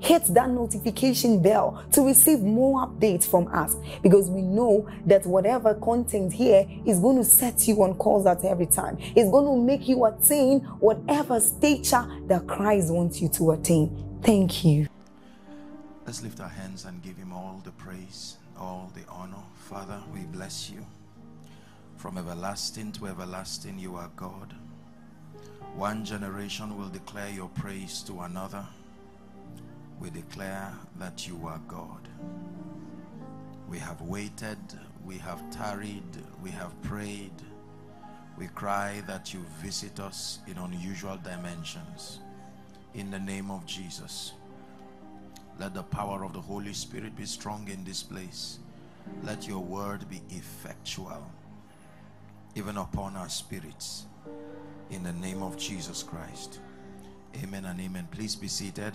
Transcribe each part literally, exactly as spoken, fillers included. Hit that notification bell to receive more updates from us, because we know that whatever content here is going to set you on course at every time. It's going to make you attain whatever stature that Christ wants you to attain. Thank you. Let's lift our hands and give him all the praise, all the honor. Father, we bless you. From everlasting to everlasting, you are God. One generation will declare your praise to another. We declare that you are God. We have waited, we have tarried, we have prayed. We cry that you visit us in unusual dimensions. In the name of Jesus, let the power of the Holy Spirit be strong in this place. Let your word be effectual, even upon our spirits. In the name of Jesus Christ. Amen and amen. Please be seated.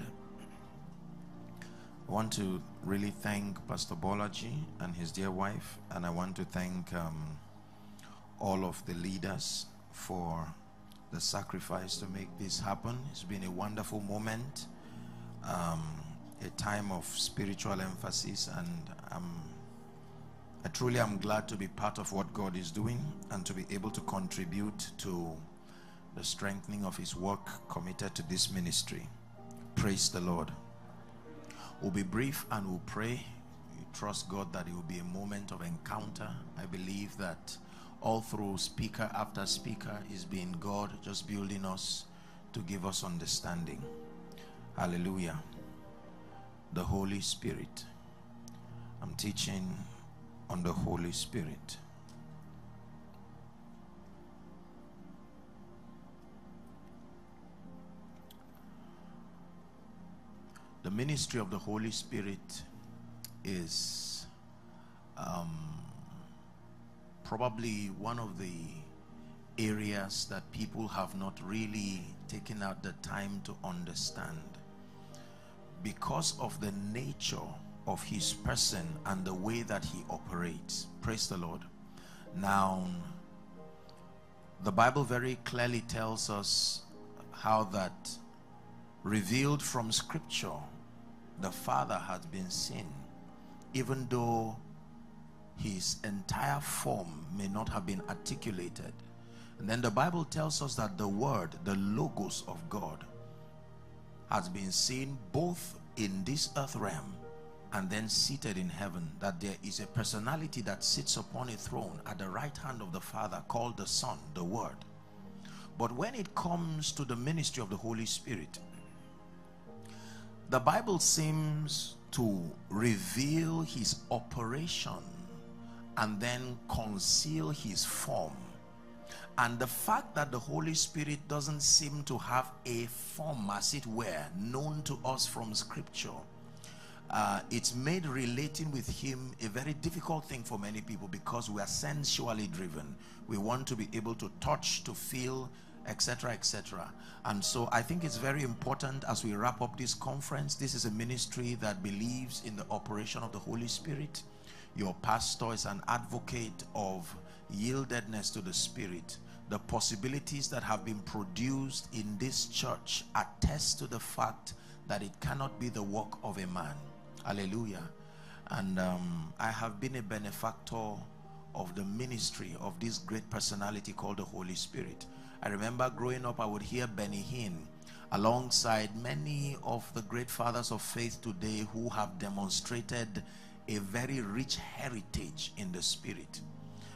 I want to really thank Pastor Bology and his dear wife, and I want to thank um, all of the leaders for the sacrifice to make this happen. It's been a wonderful moment, um, a time of spiritual emphasis, and um, I truly am glad to be part of what God is doing and to be able to contribute to the strengthening of his work committed to this ministry. Praise the Lord. We'll be brief and we'll pray. We trust God that it will be a moment of encounter. I believe that all through speaker after speaker is being God just building us to give us understanding. Hallelujah. The Holy Spirit. I'm teaching on the Holy Spirit. The ministry of the Holy Spirit is um, probably one of the areas that people have not really taken out the time to understand, because of the nature of his person and the way that he operates. Praise the Lord. Now, the Bible very clearly tells us how that revealed from scripture the Father had been seen, even though his entire form may not have been articulated. And then the Bible tells us that the word, the logos of God, has been seen both in this earth realm and then seated in heaven, that there is a personality that sits upon a throne at the right hand of the Father called the Son, the Word. But when it comes to the ministry of the Holy Spirit, the Bible seems to reveal his operation and then conceal his form. And the fact that the Holy Spirit doesn't seem to have a form, as it were, known to us from scripture, uh, it's made relating with him a very difficult thing for many people, because we are sensually driven. We want to be able to touch, to feel, etc., et cetera. And so I think it's very important, as we wrap up this conference, this is a ministry that believes in the operation of the Holy Spirit. Your pastor is an advocate of yieldedness to the Spirit. The possibilities that have been produced in this church attest to the fact that it cannot be the work of a man. Hallelujah. And um, I have been a benefactor of the ministry of this great personality called the Holy Spirit. I remember growing up, I would hear Benny Hinn, alongside many of the great fathers of faith today who have demonstrated a very rich heritage in the spirit.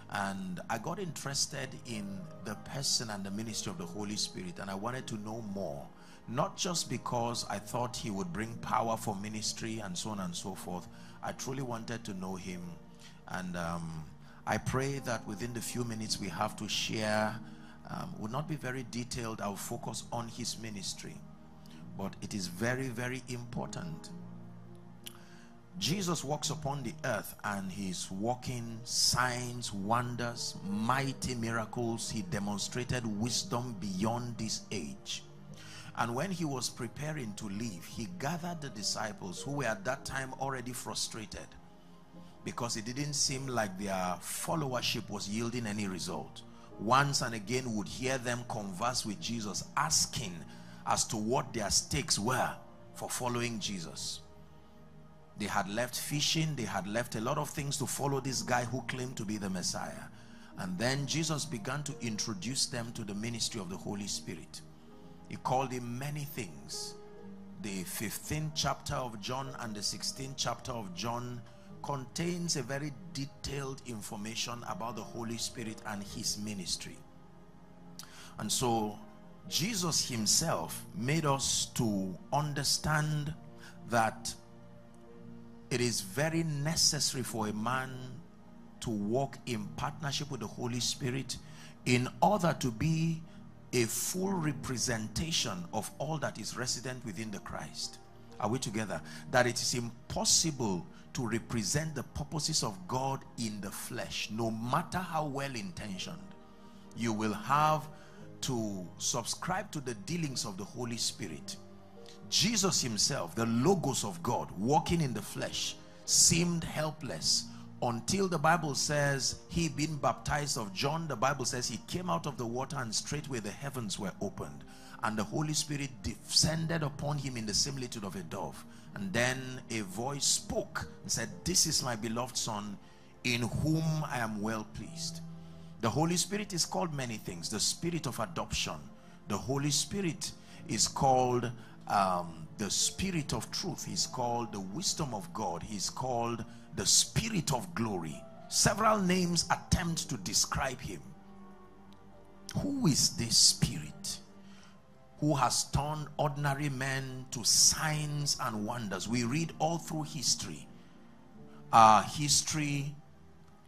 And I got interested in the person and the ministry of the Holy Spirit, and I wanted to know more, not just because I thought he would bring power for ministry and so on and so forth. I truly wanted to know him, and um, I pray that within the few minutes we have to share, um, will not be very detailed. I'll focus on his ministry, but it is very, very important. Jesus walks upon the earth, and he's walking signs, wonders, mighty miracles. He demonstrated wisdom beyond this age. And when he was preparing to leave, he gathered the disciples who were at that time already frustrated because it didn't seem like their followership was yielding any result. Once and again would hear them converse with Jesus, asking as to what their stakes were for following Jesus. They had left fishing, they had left a lot of things to follow this guy who claimed to be the Messiah. And then Jesus began to introduce them to the ministry of the Holy Spirit. He called him many things. The fifteenth chapter of John and the sixteenth chapter of John contains a very detailed information about the Holy Spirit and his ministry. And so Jesus himself made us to understand that it is very necessary for a man to walk in partnership with the Holy Spirit in order to be a full representation of all that is resident within the Christ. Are we together? That it is impossible to represent the purposes of God in the flesh, no matter how well intentioned. You will have to subscribe to the dealings of the Holy Spirit. Jesus himself, the Logos of God, walking in the flesh, seemed helpless until the Bible says he, being baptized of John, the Bible says he came out of the water, and straightway the heavens were opened, and the Holy Spirit descended upon him in the similitude of a dove. And then a voice spoke and said, "This is my beloved Son, in whom I am well pleased." The Holy Spirit is called many things. The Spirit of adoption. The Holy Spirit is called um, the Spirit of truth. He's called the wisdom of God. He's called the Spirit of glory. Several names attempt to describe him. Who is this Spirit who has turned ordinary men to signs and wonders? We read all through history. Our history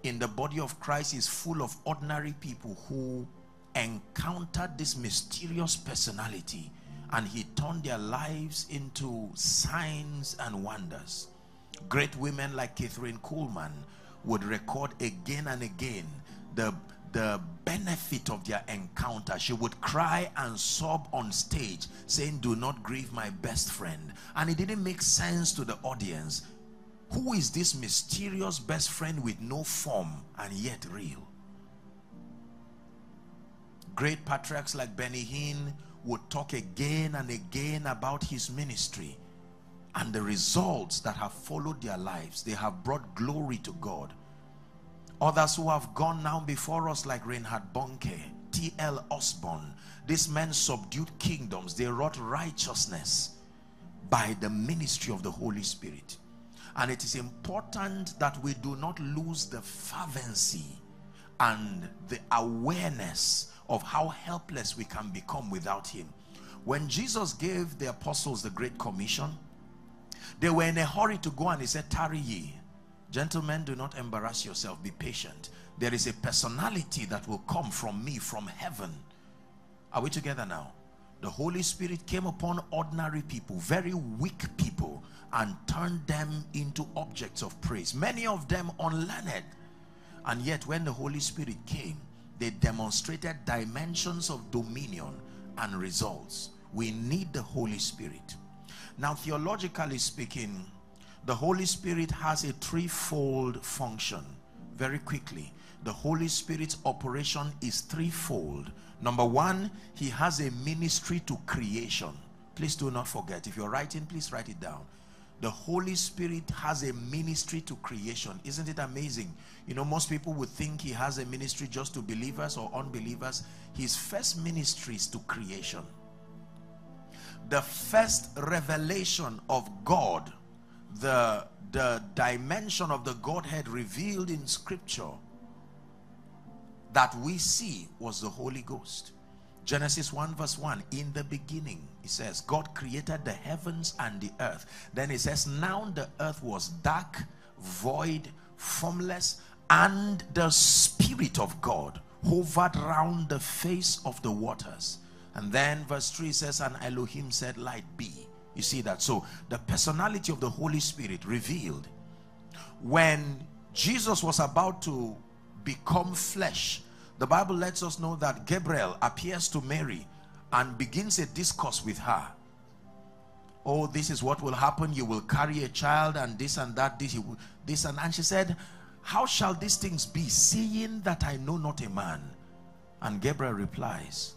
in the body of Christ is full of ordinary people who encountered this mysterious personality, and he turned their lives into signs and wonders. Great women like Catherine Kuhlman would record again and again the the benefit of their encounter. She would cry and sob on stage saying, "Do not grieve my best friend." And it didn't make sense to the audience. Who is this mysterious best friend with no form and yet real? Great patriarchs like Benny Hinn would talk again and again about his ministry and the results that have followed their lives. They have brought glory to God. Others who have gone now before us, like Reinhard Bonke, T L Osborne, these men subdued kingdoms. They wrought righteousness by the ministry of the Holy Spirit. And it is important that we do not lose the fervency and the awareness of how helpless we can become without him. When Jesus gave the apostles the Great Commission, they were in a hurry to go, and he said, "Tarry ye. Gentlemen, do not embarrass yourself. Be patient. There is a personality that will come from me, from heaven." Are we together now? The Holy Spirit came upon ordinary people, very weak people, and turned them into objects of praise. Many of them unlearned. And yet when the Holy Spirit came, they demonstrated dimensions of dominion and results. We need the Holy Spirit. Now, theologically speaking, the Holy Spirit has a threefold function. Very quickly, the Holy Spirit's operation is threefold. Number one, he has a ministry to creation. Please do not forget. If you're writing, please write it down. The Holy Spirit has a ministry to creation. Isn't it amazing? You know, most people would think he has a ministry just to believers or unbelievers. His first ministry is to creation. the first revelation of God, the, the dimension of the Godhead revealed in Scripture that we see was the Holy Ghost. Genesis one verse one, in the beginning, it says, God created the heavens and the earth. Then it says, now the earth was dark, void, formless, and the Spirit of God hovered round the face of the waters. And then verse three says, and Elohim said, light be. You see that? So the personality of the Holy Spirit revealed. When Jesus was about to become flesh, the Bible lets us know that Gabriel appears to Mary and begins a discourse with her. Oh, this is what will happen. You will carry a child and this and that, this, this and, and she said, how shall these things be, seeing that I know not a man? And Gabriel replies,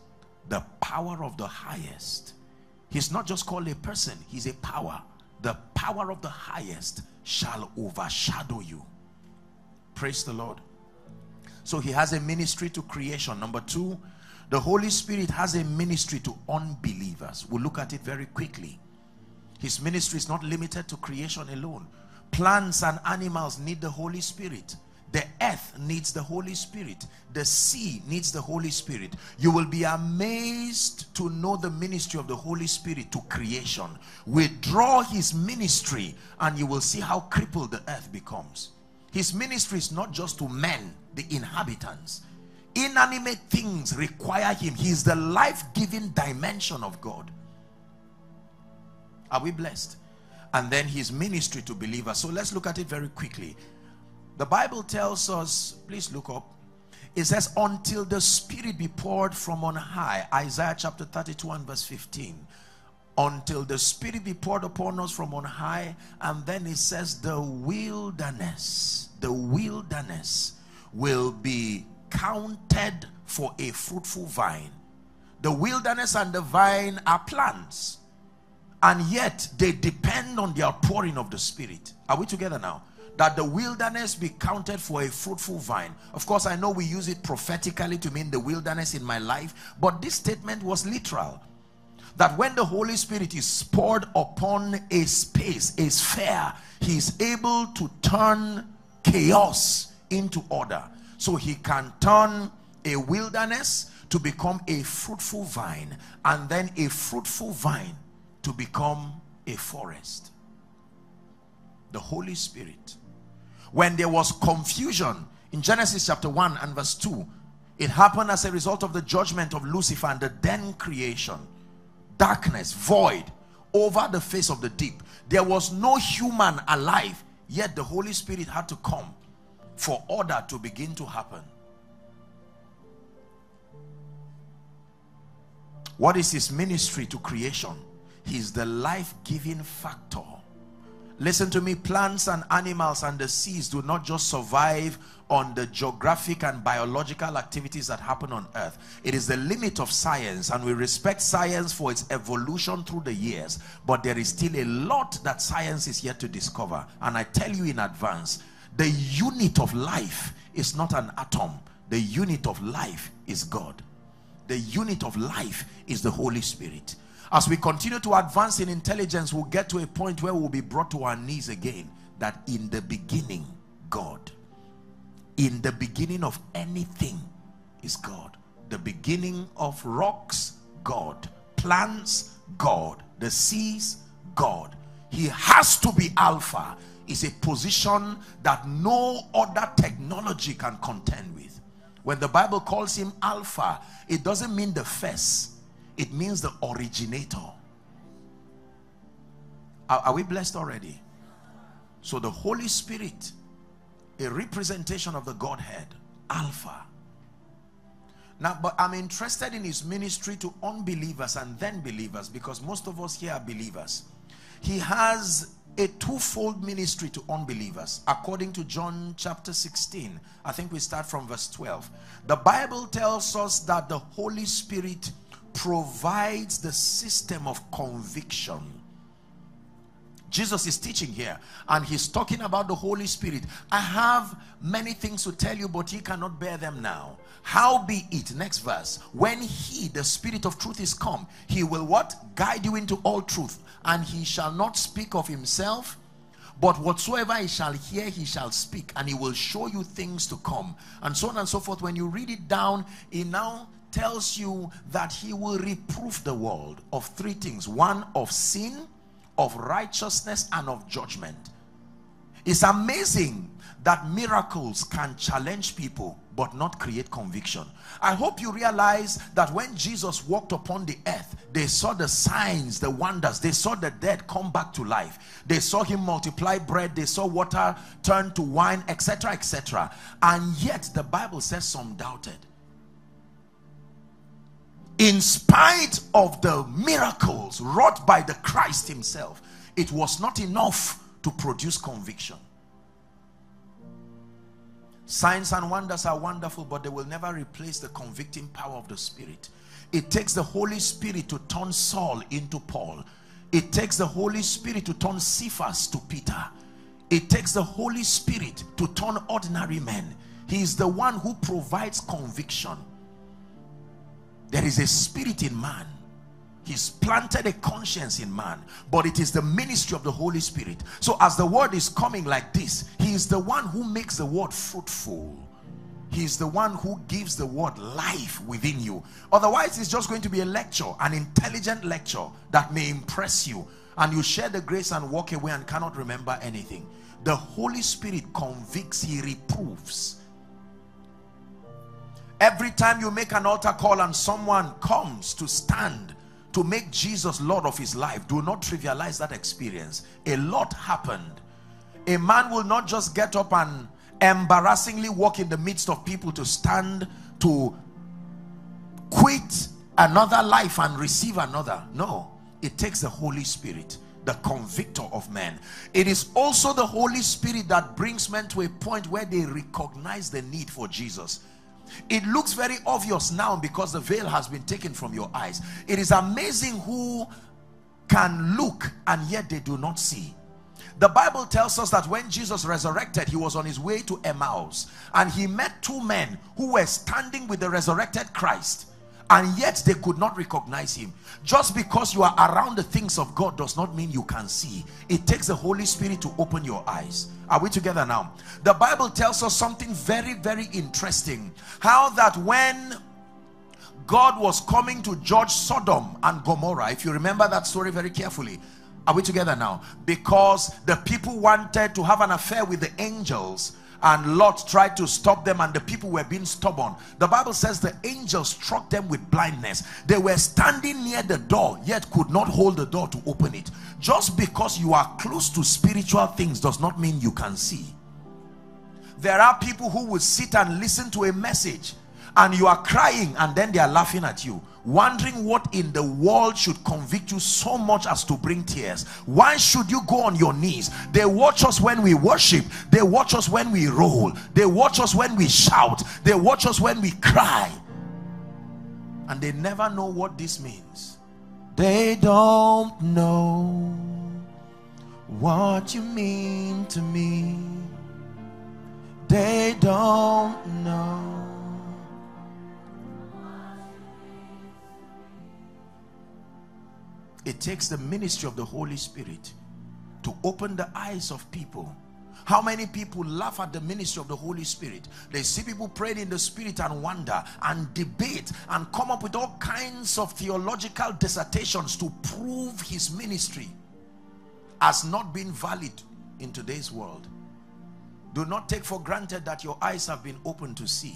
the power of the highest. He's not just called a person, he's a power. The power of the highest shall overshadow you. Praise the Lord. So he has a ministry to creation. Number two, the Holy Spirit has a ministry to unbelievers. We'll look at it very quickly. His ministry is not limited to creation alone. Plants and animals need the Holy Spirit. The earth needs the Holy Spirit. The sea needs the Holy Spirit. You will be amazed to know the ministry of the Holy Spirit to creation. Withdraw his ministry and you will see how crippled the earth becomes. His ministry is not just to men, the inhabitants. Inanimate things require him. He is the life-giving dimension of God. Are we blessed? And then his ministry to believers. So let's look at it very quickly. The Bible tells us, please look up. It says, until the Spirit be poured from on high. Isaiah chapter thirty-two and verse fifteen. Until the Spirit be poured upon us from on high. And then it says, the wilderness, the wilderness will be counted for a fruitful vine. The wilderness and the vine are plants. And yet they depend on the outpouring of the Spirit. Are we together now? That the wilderness be counted for a fruitful vine. Of course, I know we use it prophetically to mean the wilderness in my life, but this statement was literal. That when the Holy Spirit is poured upon a space, a sphere, he is able to turn chaos into order. So he can turn a wilderness to become a fruitful vine, and then a fruitful vine to become a forest. The Holy Spirit. When there was confusion in Genesis chapter one and verse two, it happened as a result of the judgment of Lucifer and the then creation. Darkness, void, over the face of the deep. There was no human alive, yet the Holy Spirit had to come for order to begin to happen. What is his ministry to creation? He is the life-giving factor. Listen to me, plants and animals and the seas do not just survive on the geographic and biological activities that happen on earth. It is the limit of science, and we respect science for its evolution through the years, but there is still a lot that science is yet to discover. And I tell you in advance, the unit of life is not an atom. The unit of life is God. The unit of life is the Holy Spirit. As we continue to advance in intelligence, we'll get to a point where we'll be brought to our knees again. That in the beginning, God. In the beginning of anything is God. The beginning of rocks, God. Plants, God. The seas, God. He has to be Alpha. It's a position that no other technology can contend with. When the Bible calls him Alpha, it doesn't mean the first. It means the originator. Are, are we blessed already? So the Holy Spirit, a representation of the Godhead, Alpha. Now, but I'm interested in his ministry to unbelievers and then believers, because most of us here are believers. He has a twofold ministry to unbelievers. According to John chapter sixteen, I think we start from verse twelve. The Bible tells us that the Holy Spirit provides the system of conviction. Jesus is teaching here, and he's talking about the Holy Spirit. I have many things to tell you, but ye cannot bear them now. How be it, next verse, when he, the Spirit of truth, is come, he will what? Guide you into all truth. And he shall not speak of himself, but whatsoever he shall hear, he shall speak, and he will show you things to come. And so on and so forth. When you read it down, he now tells you that he will reprove the world of three things. One, of sin, of righteousness, and of judgment. It's amazing that miracles can challenge people but not create conviction. I hope you realize that when Jesus walked upon the earth, they saw the signs, the wonders. They saw the dead come back to life. They saw him multiply bread. They saw water turn to wine, et cetera, et cetera. And yet the Bible says some doubted. In spite of the miracles wrought by the Christ himself, it was not enough to produce conviction. Signs and wonders are wonderful, but they will never replace the convicting power of the Spirit. It takes the Holy Spirit to turn Saul into Paul. It takes the Holy Spirit to turn Cephas to Peter. It takes the Holy Spirit to turn ordinary men. He is the one who provides conviction. There is a spirit in man. He's planted a conscience in man, but it is the ministry of the Holy Spirit. So as the word is coming like this, he is the one who makes the word fruitful. He is the one who gives the word life within you. Otherwise, it's just going to be a lecture, an intelligent lecture that may impress you, and you share the grace and walk away and cannot remember anything. The Holy Spirit convicts, he reproves. Every time you make an altar call and someone comes to stand to make Jesus Lord of his life, do not trivialize that experience. A lot happened. A man will not just get up and embarrassingly walk in the midst of people to stand to quit another life and receive another. No, it takes the Holy Spirit, the convictor of men. It is also the Holy Spirit that brings men to a point where they recognize the need for Jesus. It looks very obvious now because the veil has been taken from your eyes. It is amazing who can look and yet they do not see. The Bible tells us that when Jesus resurrected, he was on his way to Emmaus, and he met two men who were standing with the resurrected Christ, and yet they could not recognize him. Just because you are around the things of God does not mean you can see. It takes the Holy Spirit to open your eyes. Are we together now? The Bible tells us something very, very interesting. How that when God was coming to judge Sodom and Gomorrah, if you remember that story very carefully, are we together now? Because the people wanted to have an affair with the angels, and Lot tried to stop them, and the people were being stubborn. The Bible says the angels struck them with blindness. They were standing near the door, yet could not hold the door to open it. Just because you are close to spiritual things does not mean you can see. There are people who will sit and listen to a message, and you are crying, and then they are laughing at you, wondering what in the world should convict you so much as to bring tears. Why should you go on your knees? They watch us when we worship. They watch us when we roll. They watch us when we shout. They watch us when we cry. And they never know what this means. They don't know what you mean to me. They don't know. It takes the ministry of the Holy Spirit to open the eyes of people. How many people laugh at the ministry of the Holy Spirit? They see people praying in the Spirit and wonder and debate and come up with all kinds of theological dissertations to prove his ministry as not being valid in today's world. Do not take for granted that your eyes have been opened to see.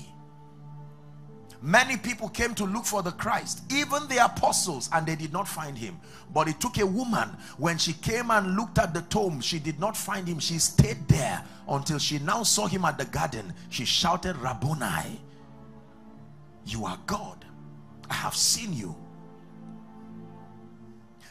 Many people came to look for the Christ, even the apostles, and they did not find him. But it took a woman. When she came and looked at the tomb, she did not find him. She stayed there until she now saw him at the garden. She shouted, Rabboni, you are God. I have seen you.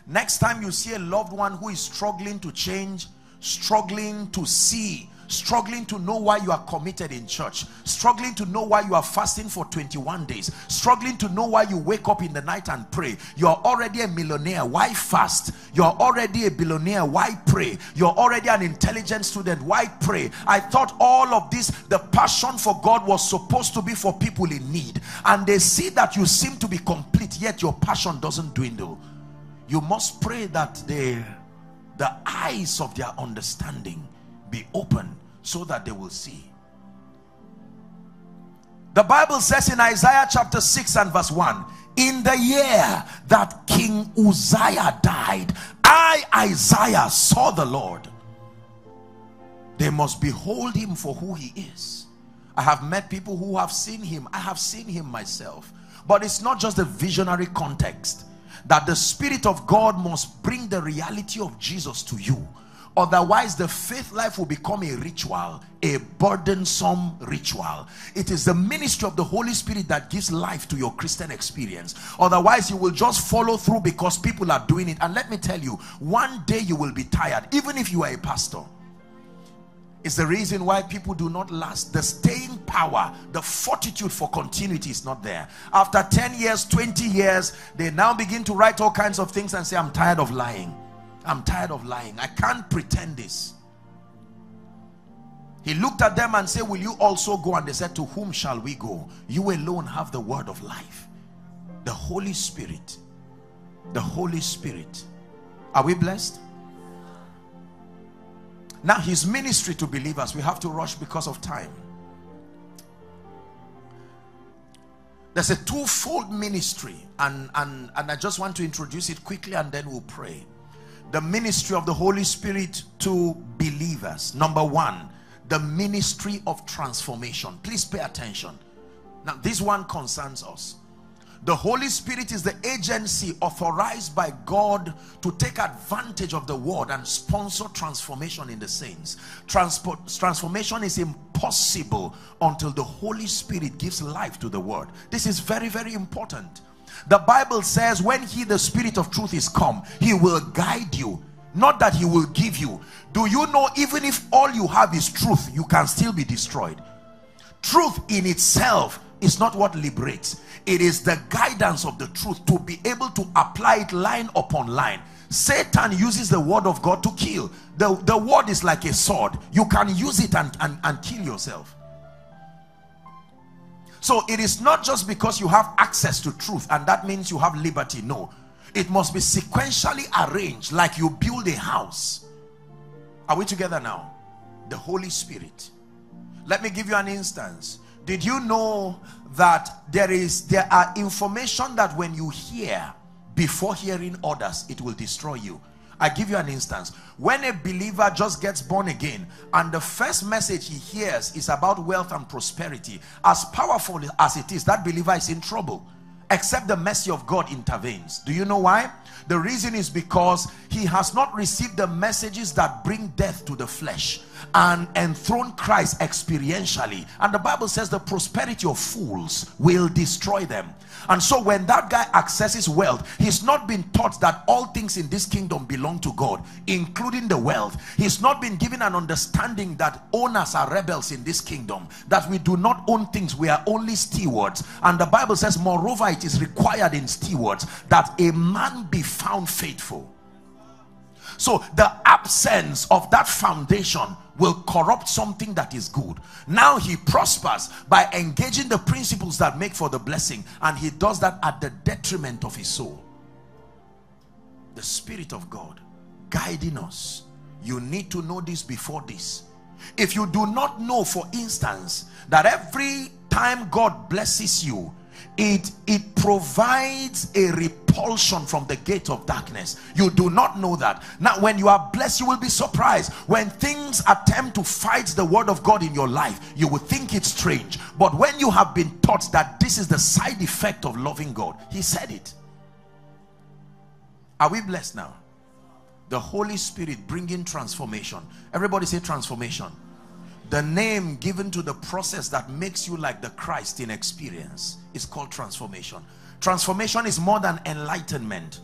Next time you see a loved one who is struggling to change, struggling to see, struggling to know why you are committed in church, struggling to know why you are fasting for twenty-one days, struggling to know why you wake up in the night and pray. You are already a millionaire, why fast? You are already a billionaire, why pray? You are already an intelligent student, why pray? I thought all of this, the passion for God was supposed to be for people in need, and they see that you seem to be complete, yet your passion doesn't dwindle. You must pray that they the eyes of their understanding be open so that they will see. The Bible says in Isaiah chapter six and verse one, in the year that King Uzziah died, I, Isaiah, saw the Lord. They must behold him for who he is. I have met people who have seen him. I have seen him myself. But it's not just the visionary context, that the Spirit of God must bring the reality of Jesus to you. Otherwise, the faith life will become a ritual, a burdensome ritual. It is the ministry of the Holy Spirit that gives life to your Christian experience. Otherwise, you will just follow through because people are doing it. And let me tell you, one day you will be tired, even if you are a pastor. It's the reason why people do not last. The staying power, the fortitude for continuity is not there. After ten years, twenty years, they now begin to write all kinds of things and say, I'm tired of lying. I'm tired of lying. I can't pretend this. He looked at them and said, will you also go? And they said, to whom shall we go? You alone have the word of life. The Holy Spirit. The Holy Spirit. Are we blessed? Now, his ministry to believers, we have to rush because of time. There's a two-fold ministry, and, and, and I just want to introduce it quickly and then we'll pray. The ministry of the Holy Spirit to believers. Number one, the ministry of transformation. Please pay attention. Now, this one concerns us. The Holy Spirit is the agency authorized by God to take advantage of the word and sponsor transformation in the saints. Transport, transformation is impossible until the Holy Spirit gives life to the word. This is very, very important. The Bible says when he, the Spirit of truth, is come, he will guide you. Not that he will give you. Do you know even if all you have is truth, you can still be destroyed? Truth in itself is not what liberates. It is the guidance of the truth to be able to apply it line upon line. Satan uses the word of God to kill. The, the word is like a sword. You can use it and, and, and kill yourself. So it is not just because you have access to truth and that means you have liberty. No. It must be sequentially arranged like you build a house. Are we together now? The Holy Spirit. Let me give you an instance. Did you know that there is there are information that when you hear before hearing others, it will destroy you? I give you an instance. When a believer just gets born again and the first message he hears is about wealth and prosperity, as powerful as it is, that believer is in trouble except the mercy of God intervenes. Do you know why? The reason is because he has not received the messages that bring death to the flesh and enthrone Christ experientially. And the Bible says the prosperity of fools will destroy them. And so when that guy accesses wealth, he's not been taught that all things in this kingdom belong to God, including the wealth. He's not been given an understanding that owners are rebels in this kingdom, that we do not own things, we are only stewards. And the Bible says, moreover, it is required in stewards that a man be found faithful. So the absence of that foundation will corrupt something that is good. Now he prospers by engaging the principles that make for the blessing, and he does that at the detriment of his soul. The Spirit of God guiding us. You need to know this before this. If you do not know, for instance, that every time God blesses you, It, it provides a repulsion from the gate of darkness. You do not know that. Now, when you are blessed, you will be surprised. When things attempt to fight the word of God in your life, you will think it's strange. But when you have been taught that this is the side effect of loving God, he said it. Are we blessed now? The Holy Spirit bringing transformation. Everybody say transformation. The name given to the process that makes you like the Christ in experience is called transformation. Transformation is more than enlightenment.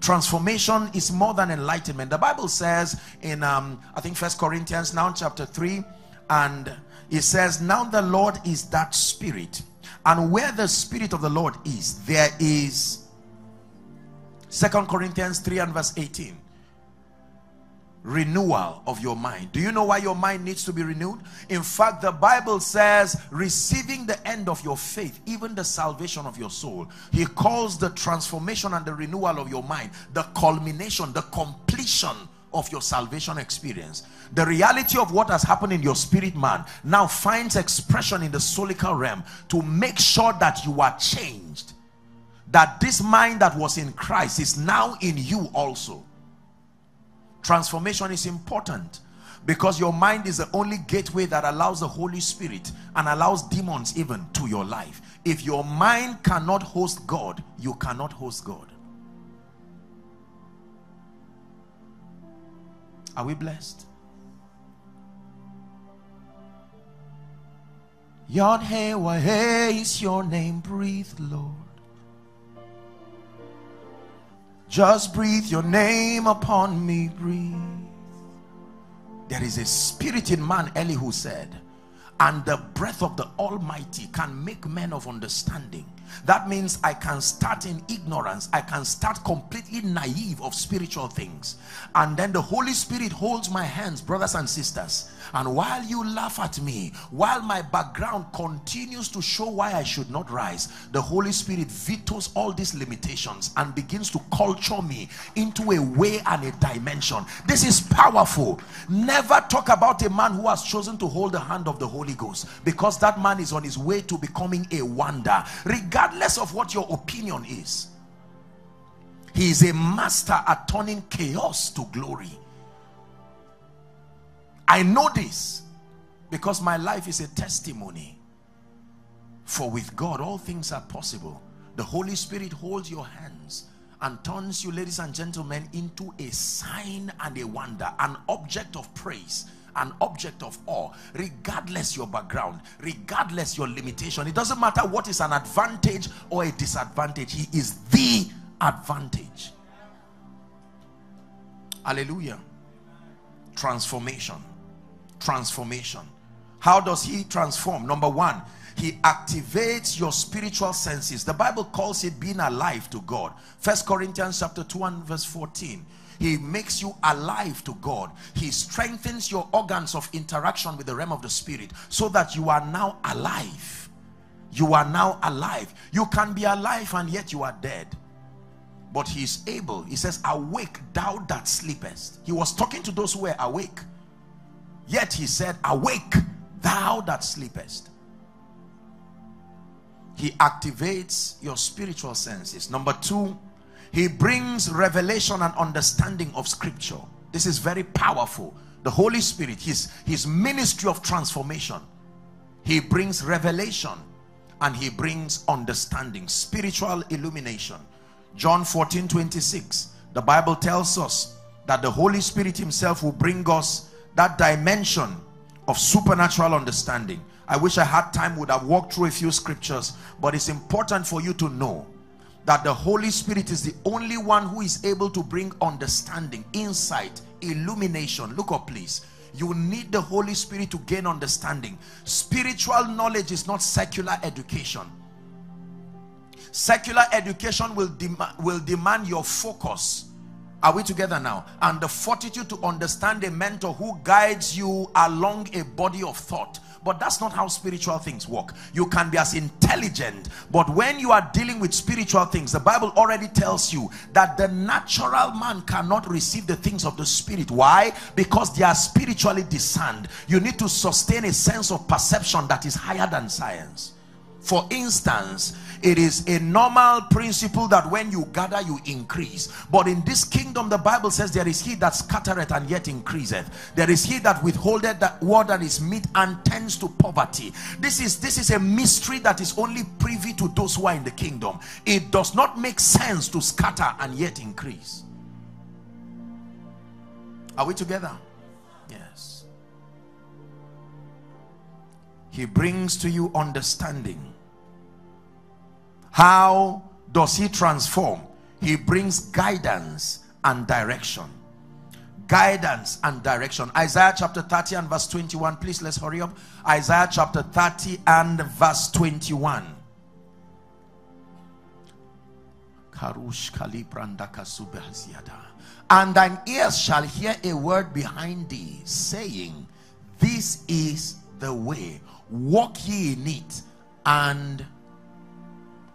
Transformation is more than enlightenment. The Bible says in, um, I think, First Corinthians now, chapter three, And it says, now the Lord is that Spirit, and where the Spirit of the Lord is, there is. Second Corinthians three and verse eighteen. Renewal of your mind. Do you know why your mind needs to be renewed? In fact, the Bible says, receiving the end of your faith, even the salvation of your soul. He calls the transformation and the renewal of your mind the culmination, the completion of your salvation experience. The reality of what has happened in your spirit man now finds expression in the solical realm to make sure that you are changed, that this mind that was in Christ is now in you also. Transformation is important because your mind is the only gateway that allows the Holy Spirit and allows demons even to your life. If your mind cannot host God, you cannot host God. Are we blessed? Yod-Heh-Wah-Heh is your name. Breathe, Lord. Just breathe your name upon me. Breathe. There is a spirit in man, Elihu said, and the breath of the Almighty can make men of understanding. That means I can start in ignorance. I can start completely naive of spiritual things. And then the Holy Spirit holds my hands, brothers and sisters. And while you laugh at me, while my background continues to show why I should not rise, the Holy Spirit vetoes all these limitations and begins to culture me into a way and a dimension. This is powerful. Never talk about a man who has chosen to hold the hand of the Holy Ghost, because that man is on his way to becoming a wonder. Regardless of what your opinion is, he is a master at turning chaos to glory. I know this because my life is a testimony. For with God, all things are possible. The Holy Spirit holds your hands and turns you, ladies and gentlemen, into a sign and a wonder, an object of praise, an object of awe, regardless your background, regardless your limitation. It doesn't matter what is an advantage or a disadvantage. He is the advantage. Hallelujah. Transformation. Transformation. How does he transform? Number one, he activates your spiritual senses. The Bible calls it being alive to God. First Corinthians chapter two and verse fourteen. He makes you alive to God. He strengthens your organs of interaction with the realm of the spirit so that you are now alive. You are now alive. You can be alive and yet you are dead. But he is able. He says, awake thou that sleepest. He was talking to those who were awake. Yet he said, awake thou that sleepest. He activates your spiritual senses. Number two, he brings revelation and understanding of scripture. This is very powerful. The Holy Spirit, his, his ministry of transformation. He brings revelation and he brings understanding, spiritual illumination. John fourteen twenty-six, the Bible tells us that the Holy Spirit himself will bring us that dimension of supernatural understanding. I wish I had time, would have walked through a few scriptures, but it's important for you to know that the Holy Spirit is the only one who is able to bring understanding, insight, illumination. Look up, please. You need the Holy Spirit to gain understanding. Spiritual knowledge is not secular education. Secular education will, dem will demand your focus. Are we together now? And the fortitude to understand a mentor who guides you along a body of thought. But that's not how spiritual things work. You can be as intelligent, but when you are dealing with spiritual things, the Bible already tells you that the natural man cannot receive the things of the spirit. Why? Because they are spiritually discerned. You need to sustain a sense of perception that is higher than science. For instance, it is a normal principle that when you gather, you increase. But in this kingdom, the Bible says there is he that scattereth and yet increaseth. There is he that withholdeth that word that is meat and tends to poverty. This is, this is a mystery that is only privy to those who are in the kingdom. It does not make sense to scatter and yet increase. Are we together? Yes. He brings to you understanding. How does he transform? He brings guidance and direction. guidance and direction. Isaiah chapter thirty and verse twenty-one. Please, let's hurry up. Isaiah chapter thirty and verse twenty-one. And thine ears shall hear a word behind thee, saying, this is the way, walk ye in it, and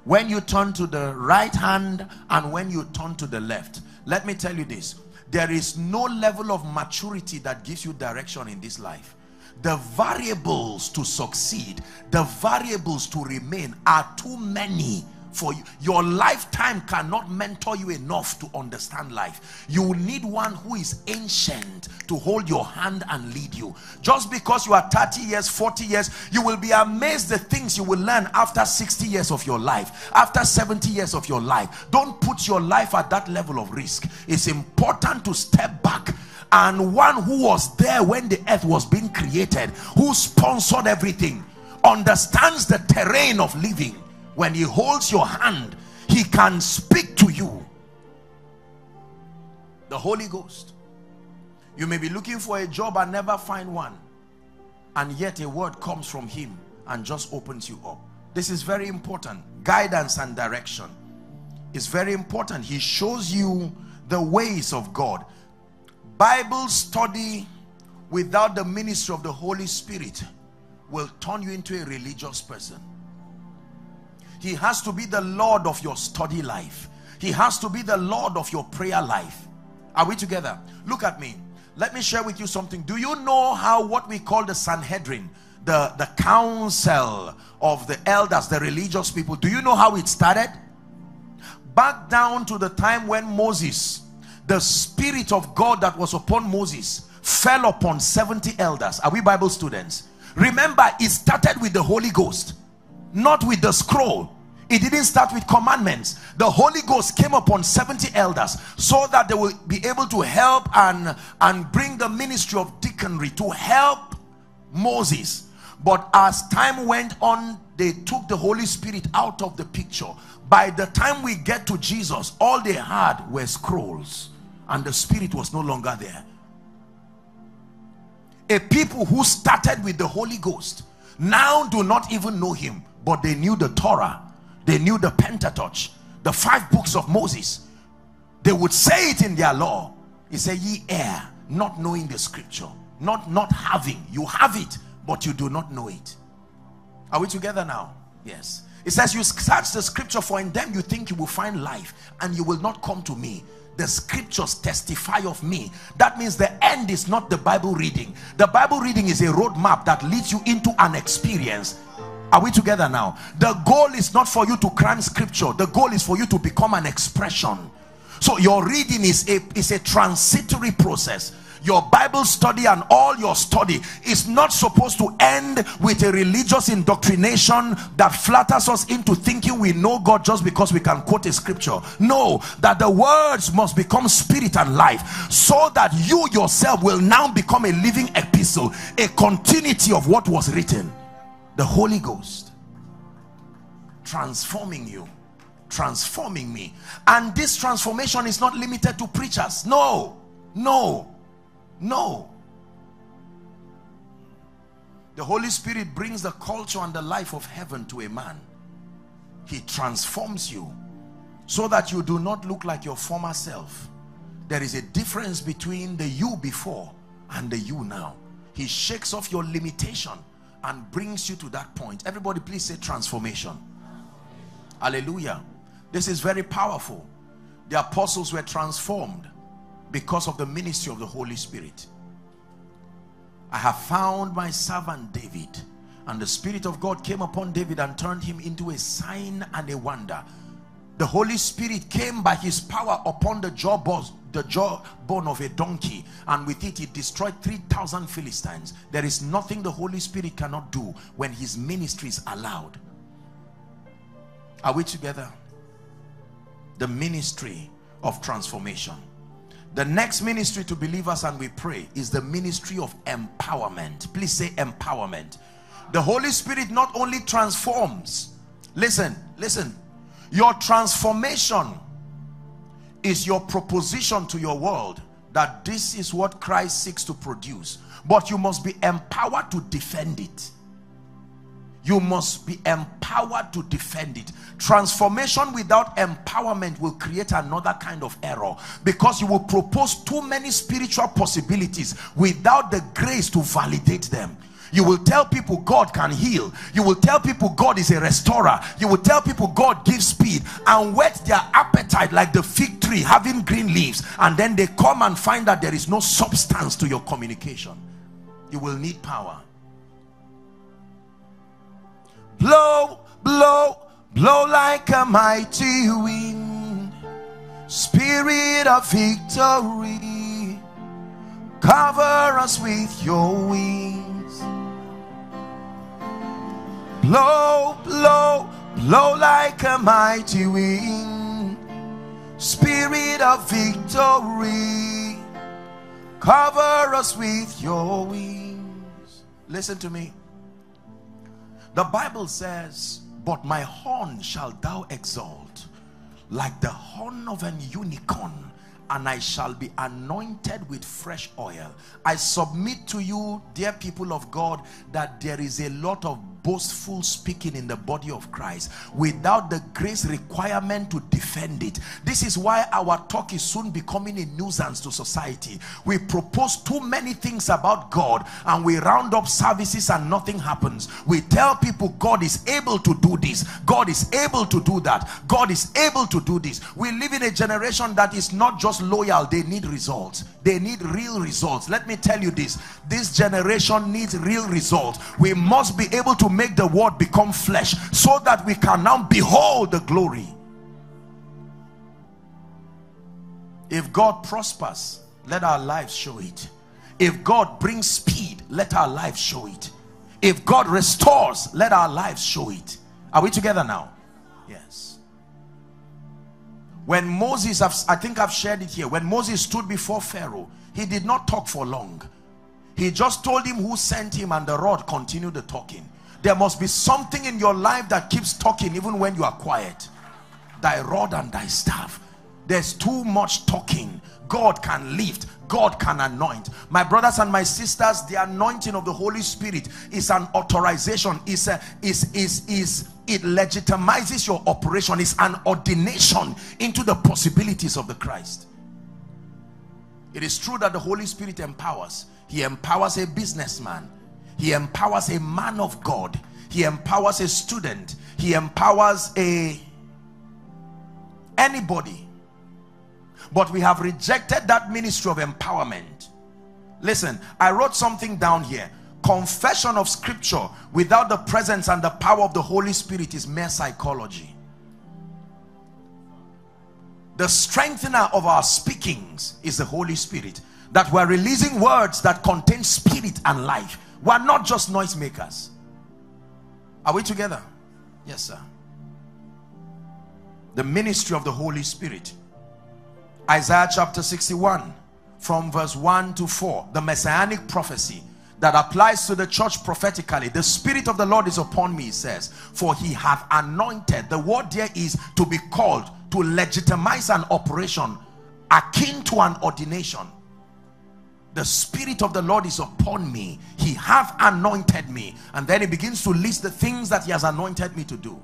when you turn to the right hand and when you turn to the left. Let me tell you this, there is no level of maturity that gives you direction in this life. The variables to succeed, the variables to remain are too many for you. Your lifetime cannot mentor you enough to understand life. You will need one who is ancient to hold your hand and lead you. Just because you are thirty years, forty years, you will be amazed the things you will learn after sixty years of your life, after seventy years of your life. Don't put your life at that level of risk. It's important to step back. And one who was there when the earth was being created, who sponsored everything, understands the terrain of living. When he holds your hand, he can speak to you. The Holy Ghost. You may be looking for a job and never find one, and yet a word comes from him and just opens you up. This is very important. Guidance and direction is very important. He shows you the ways of God. Bible study without the ministry of the Holy Spirit will turn you into a religious person. He has to be the Lord of your study life. He has to be the Lord of your prayer life. Are we together? Look at me. Let me share with you something. Do you know how what we call the Sanhedrin, the, the council of the elders, the religious people, do you know how it started? Back down to the time when Moses, the Spirit of God that was upon Moses, fell upon seventy elders. Are we Bible students? Remember, it started with the Holy Ghost, not with the scroll. It didn't start with commandments. The Holy Ghost came upon seventy elders so that they will be able to help and and bring the ministry of deaconry to help Moses. But as time went on, they took the Holy Spirit out of the picture. By the time we get to Jesus, all they had were scrolls, and the Spirit was no longer there. A people who started with the Holy Ghost now do not even know him, but they knew the Torah, they knew the Pentateuch, the five books of Moses. They would say it in their law. He said, ye err, not knowing the scripture. Not not having. You have it, but you do not know it. Are we together now? Yes. It says, you search the scripture, for in them you think you will find life, and you will not come to me. The scriptures testify of me. That means the end is not the Bible reading. The Bible reading is a roadmap that leads you into an experience. Are we together now? The goal is not for you to cram scripture. The goal is for you to become an expression. So your reading is a, is a transitory process. Your Bible study and all your study is not supposed to end with a religious indoctrination that flatters us into thinking we know God just because we can quote a scripture. No, that the words must become spirit and life, so that you yourself will now become a living epistle, a continuity of what was written. The Holy Ghost transforming you, transforming me. And this transformation is not limited to preachers. No, no. No. The Holy Spirit brings the culture and the life of heaven to a man. He transforms you so that you do not look like your former self. There is a difference between the you before and the you now. He shakes off your limitation and brings you to that point. Everybody please say transformation. Hallelujah. This is very powerful. The apostles were transformed because of the ministry of the Holy Spirit. I have found my servant David. And the Spirit of God came upon David and turned him into a sign and a wonder. The Holy Spirit came by his power upon the jawbone, the jawbone of a donkey, and with it he destroyed three thousand Philistines. There is nothing the Holy Spirit cannot do when his ministry is allowed. Are we together? The ministry of transformation. The next ministry to believers, and we pray, is the ministry of empowerment. Please say empowerment. The Holy Spirit not only transforms. Listen, listen. Your transformation is your proposition to your world that this is what Christ seeks to produce, but you must be empowered to defend it. You must be empowered to defend it. Transformation without empowerment will create another kind of error, because you will propose too many spiritual possibilities without the grace to validate them. You will tell people God can heal. You will tell people God is a restorer. You will tell people God gives speed, and whet their appetite like the fig tree having green leaves, and then they come and find that there is no substance to your communication. You will need power. Blow, blow, blow like a mighty wind. Spirit of victory, cover us with your wings. Blow, blow, blow like a mighty wind. Spirit of victory, cover us with your wings. Listen to me. The Bible says, but my horn shall thou exalt like the horn of an unicorn, and I shall be anointed with fresh oil. I submit to you, dear people of God, that there is a lot of boastful speaking in the body of Christ without the grace requirement to defend it. This is why our talk is soon becoming a nuisance to society. We propose too many things about God, and we round up services and nothing happens. We tell people God is able to do this, God is able to do that, God is able to do this. We live in a generation that is not just loyal, they need results. They need real results. Let me tell you this, this generation needs real results. We must be able to make the word become flesh so that we can now behold the glory. If God prospers, let our lives show it. If God brings speed, let our lives show it. If God restores, let our lives show it. Are we together now? Yes. When Moses, I think I've shared it here, when Moses stood before Pharaoh, he did not talk for long. He just told him who sent him, and the rod continued the talking. There must be something in your life that keeps talking even when you are quiet. Thy rod and thy staff. There's too much talking. God can lift. God can anoint. My brothers and my sisters, the anointing of the Holy Spirit is an authorization. Is is is is it legitimizes your operation. It's an ordination into the possibilities of the Christ. It is true that the Holy Spirit empowers. He empowers a businessman. He empowers a man of God. He empowers a student. He empowers a anybody. But we have rejected that ministry of empowerment. Listen, I wrote something down here. Confession of scripture without the presence and the power of the Holy Spirit is mere psychology. The strengthener of our speakings is the Holy Spirit. That we're releasing words that contain spirit and life. We're not just noisemakers. Are we together? Yes, sir. The ministry of the Holy Spirit. Isaiah chapter sixty-one from verse one to four. The messianic prophecy that applies to the church prophetically. The Spirit of the Lord is upon me, he says, for he hath anointed. The word there is to be called, to legitimize an operation akin to an ordination. The Spirit of the Lord is upon me. He hath anointed me. And then he begins to list the things that he has anointed me to do.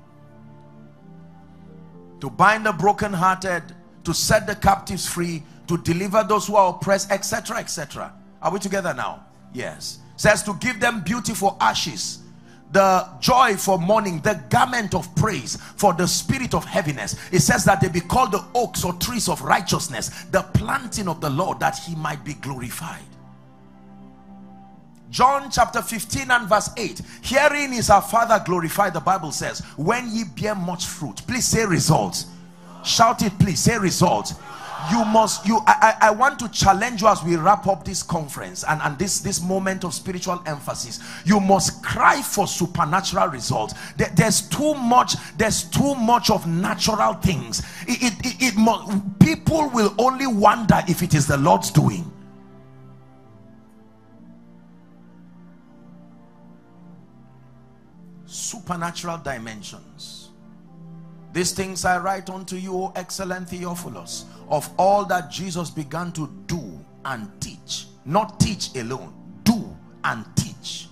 To bind the brokenhearted, to set the captives free, to deliver those who are oppressed, et cetera, et cetera. Are we together now? Yes. Says to give them beauty for ashes, the joy for mourning, the garment of praise for the spirit of heaviness. It says that they be called the oaks or trees of righteousness, the planting of the Lord, that he might be glorified. John chapter fifteen and verse eight. Herein is our Father glorified, the Bible says, when ye bear much fruit. Please say results. Shout it, please. Say results. You must, you, I, I want to challenge you as we wrap up this conference and, and this, this moment of spiritual emphasis. You must cry for supernatural results. There, there's too much, there's too much of natural things. It, it, it, it must, people will only wonder if it is the Lord's doing. Supernatural dimensions. These things I write unto you, O excellent Theophilus, of all that Jesus began to do and teach. Not teach alone, do and teach.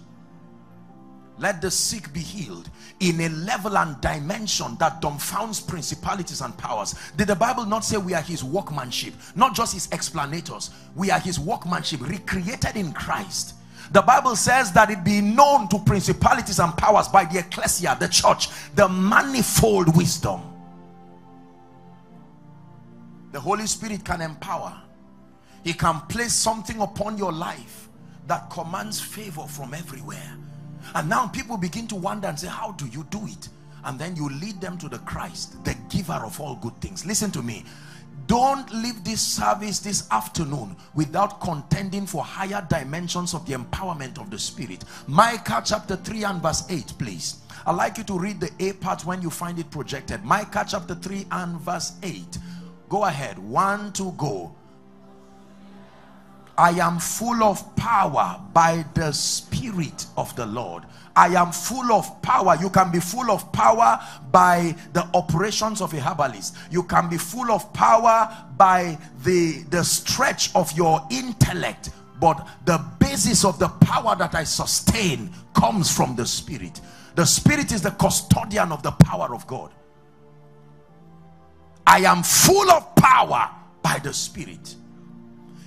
Let the sick be healed in a level and dimension that dumbfounds principalities and powers. Did the Bible not say we are his workmanship? Not just his explanators. We are his workmanship, recreated in Christ. The Bible says that it be known to principalities and powers by the ecclesia, the church, the manifold wisdom. The Holy Spirit can empower. He can place something upon your life that commands favor from everywhere. And now people begin to wonder and say, how do you do it? And then you lead them to the Christ, the giver of all good things. Listen to me. Don't leave this service this afternoon without contending for higher dimensions of the empowerment of the Spirit. Micah chapter three and verse eight, please. I'd like you to read the A part when you find it projected. Micah chapter three and verse eight. Go ahead. One, two, go. I am full of power by the Spirit of the Lord. I am full of power. You can be full of power by the operations of a herbalist. You can be full of power by the, the stretch of your intellect. But the basis of the power that I sustain comes from the Spirit. The Spirit is the custodian of the power of God. I am full of power by the Spirit.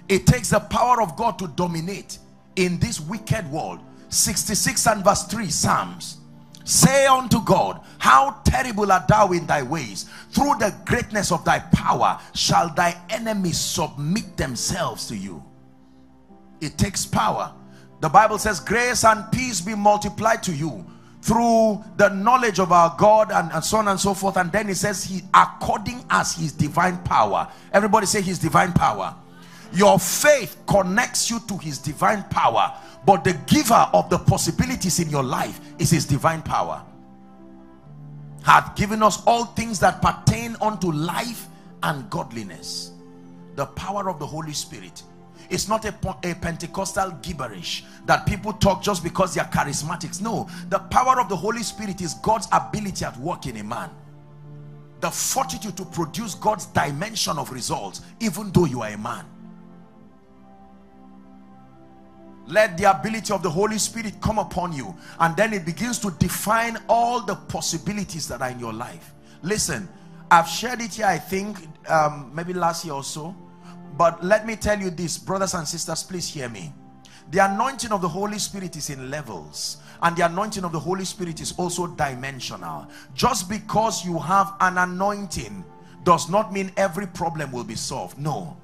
It takes the power of God to dominate in this wicked world. sixty-six and verse three, Psalms. Say unto God, how terrible art thou in thy ways. Through the greatness of thy power shall thy enemies submit themselves to you. It takes power. The Bible says, grace and peace be multiplied to you through the knowledge of our God, and, and so on and so forth. And then it says, he, according as his divine power. Everybody say his divine power. Your faith connects you to his divine power, but the giver of the possibilities in your life is his divine power. Hath given us all things that pertain unto life and godliness. The power of the Holy Spirit. It's not a, a Pentecostal gibberish that people talk just because they are charismatics. No, the power of the Holy Spirit is God's ability at work in a man. The fortitude to produce God's dimension of results, even though you are a man. Let the ability of the Holy Spirit come upon you, and then it begins to define all the possibilities that are in your life. Listen, I've shared it here, I think, um, maybe last year or so. But let me tell you this, brothers and sisters, please hear me. The anointing of the Holy Spirit is in levels, and the anointing of the Holy Spirit is also dimensional. Just because you have an anointing does not mean every problem will be solved. No.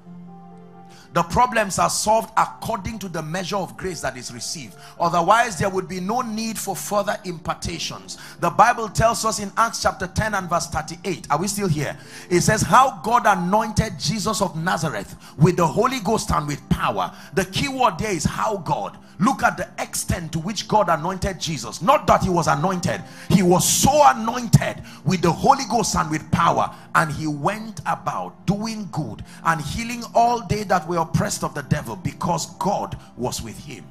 The problems are solved according to the measure of grace that is received. Otherwise, there would be no need for further impartations. The Bible tells us in Acts chapter ten and verse thirty-eight. Are we still here? It says, how God anointed Jesus of Nazareth with the Holy Ghost and with power. The key word there is how God. Look at the extent to which God anointed Jesus. Not that he was anointed. He was so anointed with the Holy Ghost and with power. And he went about doing good and healing all they that were oppressed of the devil, because God was with him.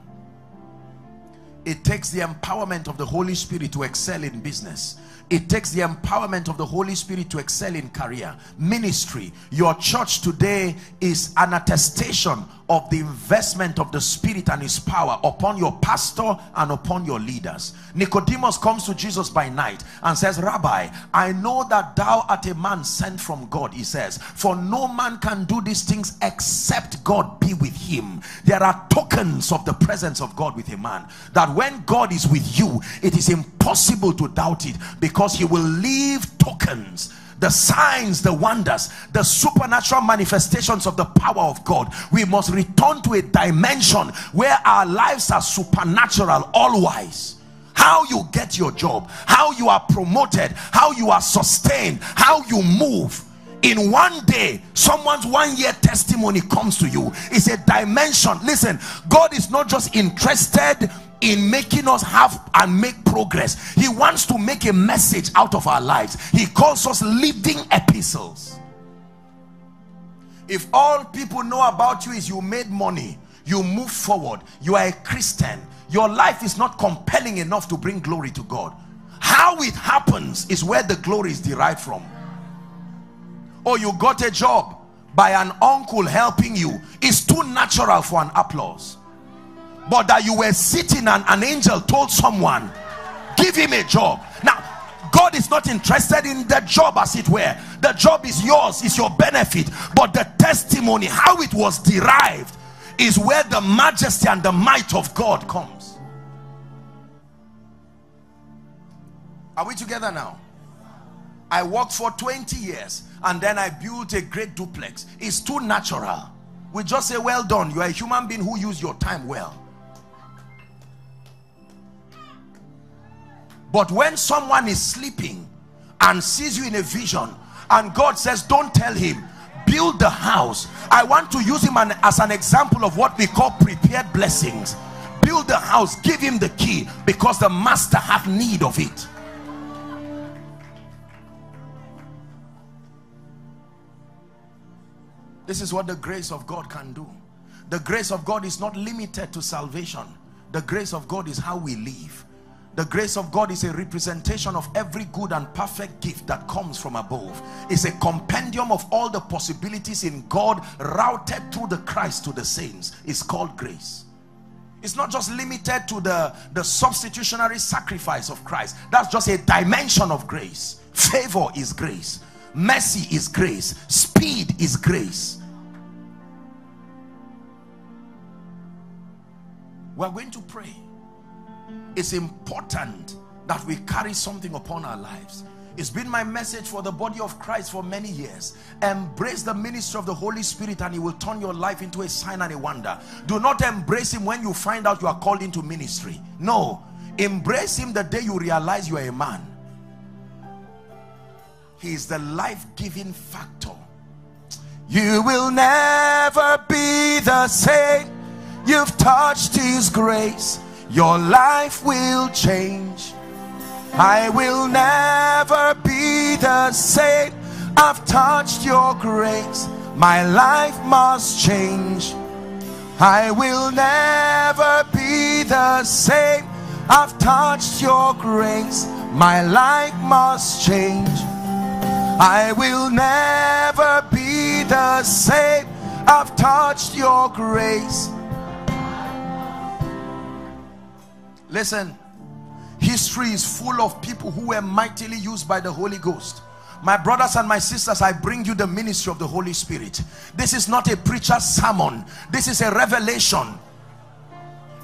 It takes the empowerment of the Holy Spirit to excel in business. It takes the empowerment of the Holy Spirit to excel in career, ministry. Your church today is an attestation of the investment of the Spirit and his power upon your pastor and upon your leaders. Nicodemus comes to Jesus by night and says, Rabbi, I know that thou art a man sent from God, he says, for no man can do these things except God be with him. There are tokens of the presence of God with a man, that when God is with you, it is impossible to doubt it, because he will leave tokens. The signs, the wonders, the supernatural manifestations of the power of God. We must return to a dimension where our lives are supernatural, all-wise. How you get your job, how you are promoted, how you are sustained, how you move. In one day, someone's one-year testimony comes to you. It's a dimension. Listen, God is not just interested in making us have and make progress. He wants to make a message out of our lives. He calls us living epistles. If all people know about you is you made money, you move forward, you are a Christian, your life is not compelling enough to bring glory to God. How it happens is where the glory is derived from. Oh, you got a job. by an uncle helping you is too natural for an applause. But that you were sitting and an angel told someone, give him a job. Now, God is not interested in the job, as it were. The job is yours, it's your benefit. But the testimony, how it was derived, is where the majesty and the might of God comes. Are we together now? I worked for twenty years and then I built a great duplex. It's too natural. We just say, well done. You are a human being who used your time well. But when someone is sleeping and sees you in a vision and God says, don't tell him, build the house. I want to use him an, as an example of what we call prepared blessings. Build the house, give him the key, because the master hath need of it. This is what the grace of God can do. The grace of God is not limited to salvation. The grace of God is how we live. The grace of God is a representation of every good and perfect gift that comes from above. It's a compendium of all the possibilities in God routed through the Christ to the saints. It's called grace. It's not just limited to the, the substitutionary sacrifice of Christ. That's just a dimension of grace. Favor is grace. Mercy is grace. Speed is grace. We're going to pray. It's important that we carry something upon our lives. It's been my message for the body of Christ for many years. Embrace the ministry of the Holy Spirit and he will turn your life into a sign and a wonder. Do not embrace him when you find out you are called into ministry. No, embrace him the day you realize you are a man. He is the life-giving factor. You will never be the same. You've touched his grace. Your life will change. I will never be the same. I've touched your grace. My life must change. I will never be the same. I've touched your grace. My life must change. I will never be the same. I've touched your grace. Listen, history is full of people who were mightily used by the Holy Ghost. My brothers and my sisters, I bring you the ministry of the Holy Spirit. This is not a preacher's sermon. This is a revelation.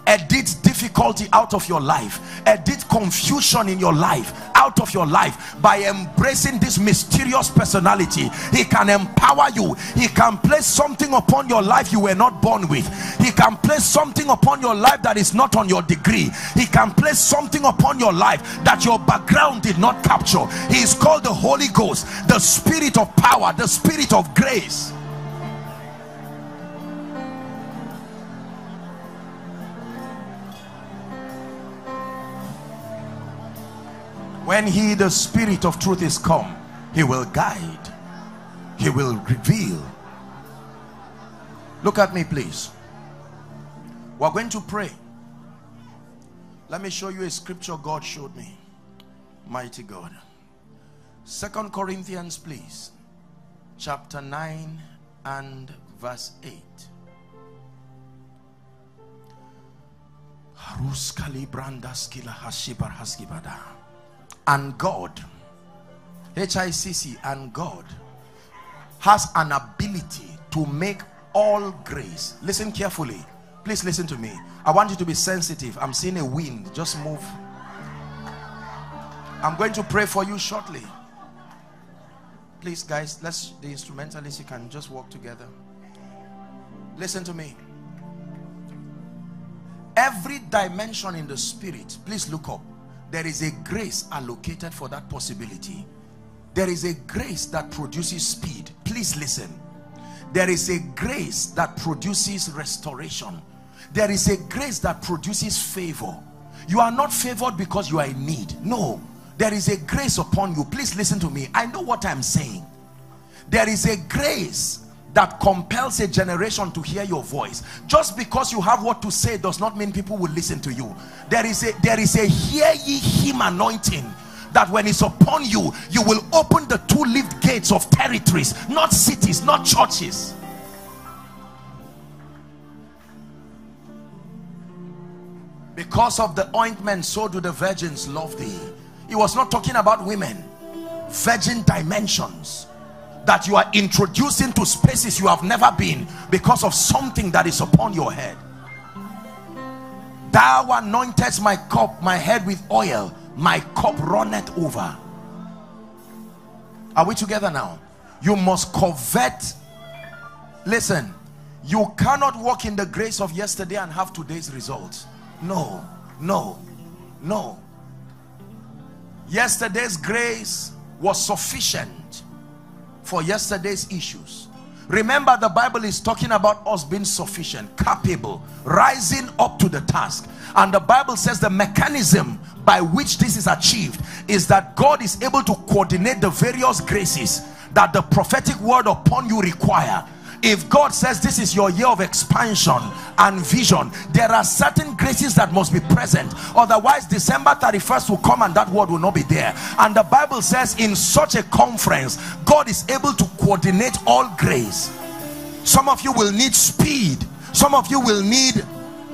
Edit difficulty out of your life. Edit confusion in your life out of your life. By embracing this mysterious personality, he can empower you. He can place something upon your life you were not born with. He can place something upon your life that is not on your degree. He can place something upon your life that your background did not capture. He is called the Holy Ghost, the Spirit of power, the Spirit of grace. When he, the Spirit of truth, is come, he will guide, he will reveal. Look at me, please. We're going to pray. Let me show you a scripture God showed me. Mighty God. Second Corinthians, please. Chapter nine and verse eight. Haruskali brandaskila hashibar haskibada. And God, H I C C, and God has an ability to make all grace. Listen carefully. Please listen to me. I want you to be sensitive. I'm seeing a wind. Just move. I'm going to pray for you shortly. Please, guys, let's, the instrumentalists, you can just walk together. Listen to me. Every dimension in the spirit, please look up. There is a grace allocated for that possibility. There is a grace that produces speed. Please listen. There is a grace that produces restoration. There is a grace that produces favor. You are not favored because you are in need. No, there is a grace upon you. Please listen to me. I know what I'm saying. There is a grace that compels a generation to hear your voice. Just because you have what to say does not mean people will listen to you. There is a there is a hear ye him anointing that when it's upon you, you will open the two lift gates of territories, not cities, not churches. Because of the ointment, so do the virgins love thee. He was not talking about women. Virgin dimensions that you are introduced into spaces you have never been because of something that is upon your head. Thou anointest my cup, my head with oil, my cup runneth over. Are we together now? You must covet. Listen, you cannot walk in the grace of yesterday and have today's results. No, no, no. Yesterday's grace was sufficient for yesterday's issues. Remember, the Bible is talking about us being sufficient, capable, rising up to the task. And the Bible says the mechanism by which this is achieved is that God is able to coordinate the various graces that the prophetic word upon you require. If God says this is your year of expansion and vision, there are certain graces that must be present. Otherwise, December thirty-first will come and that word will not be there. And the Bible says in such a conference, God is able to coordinate all grace. Some of you will need speed. Some of you will need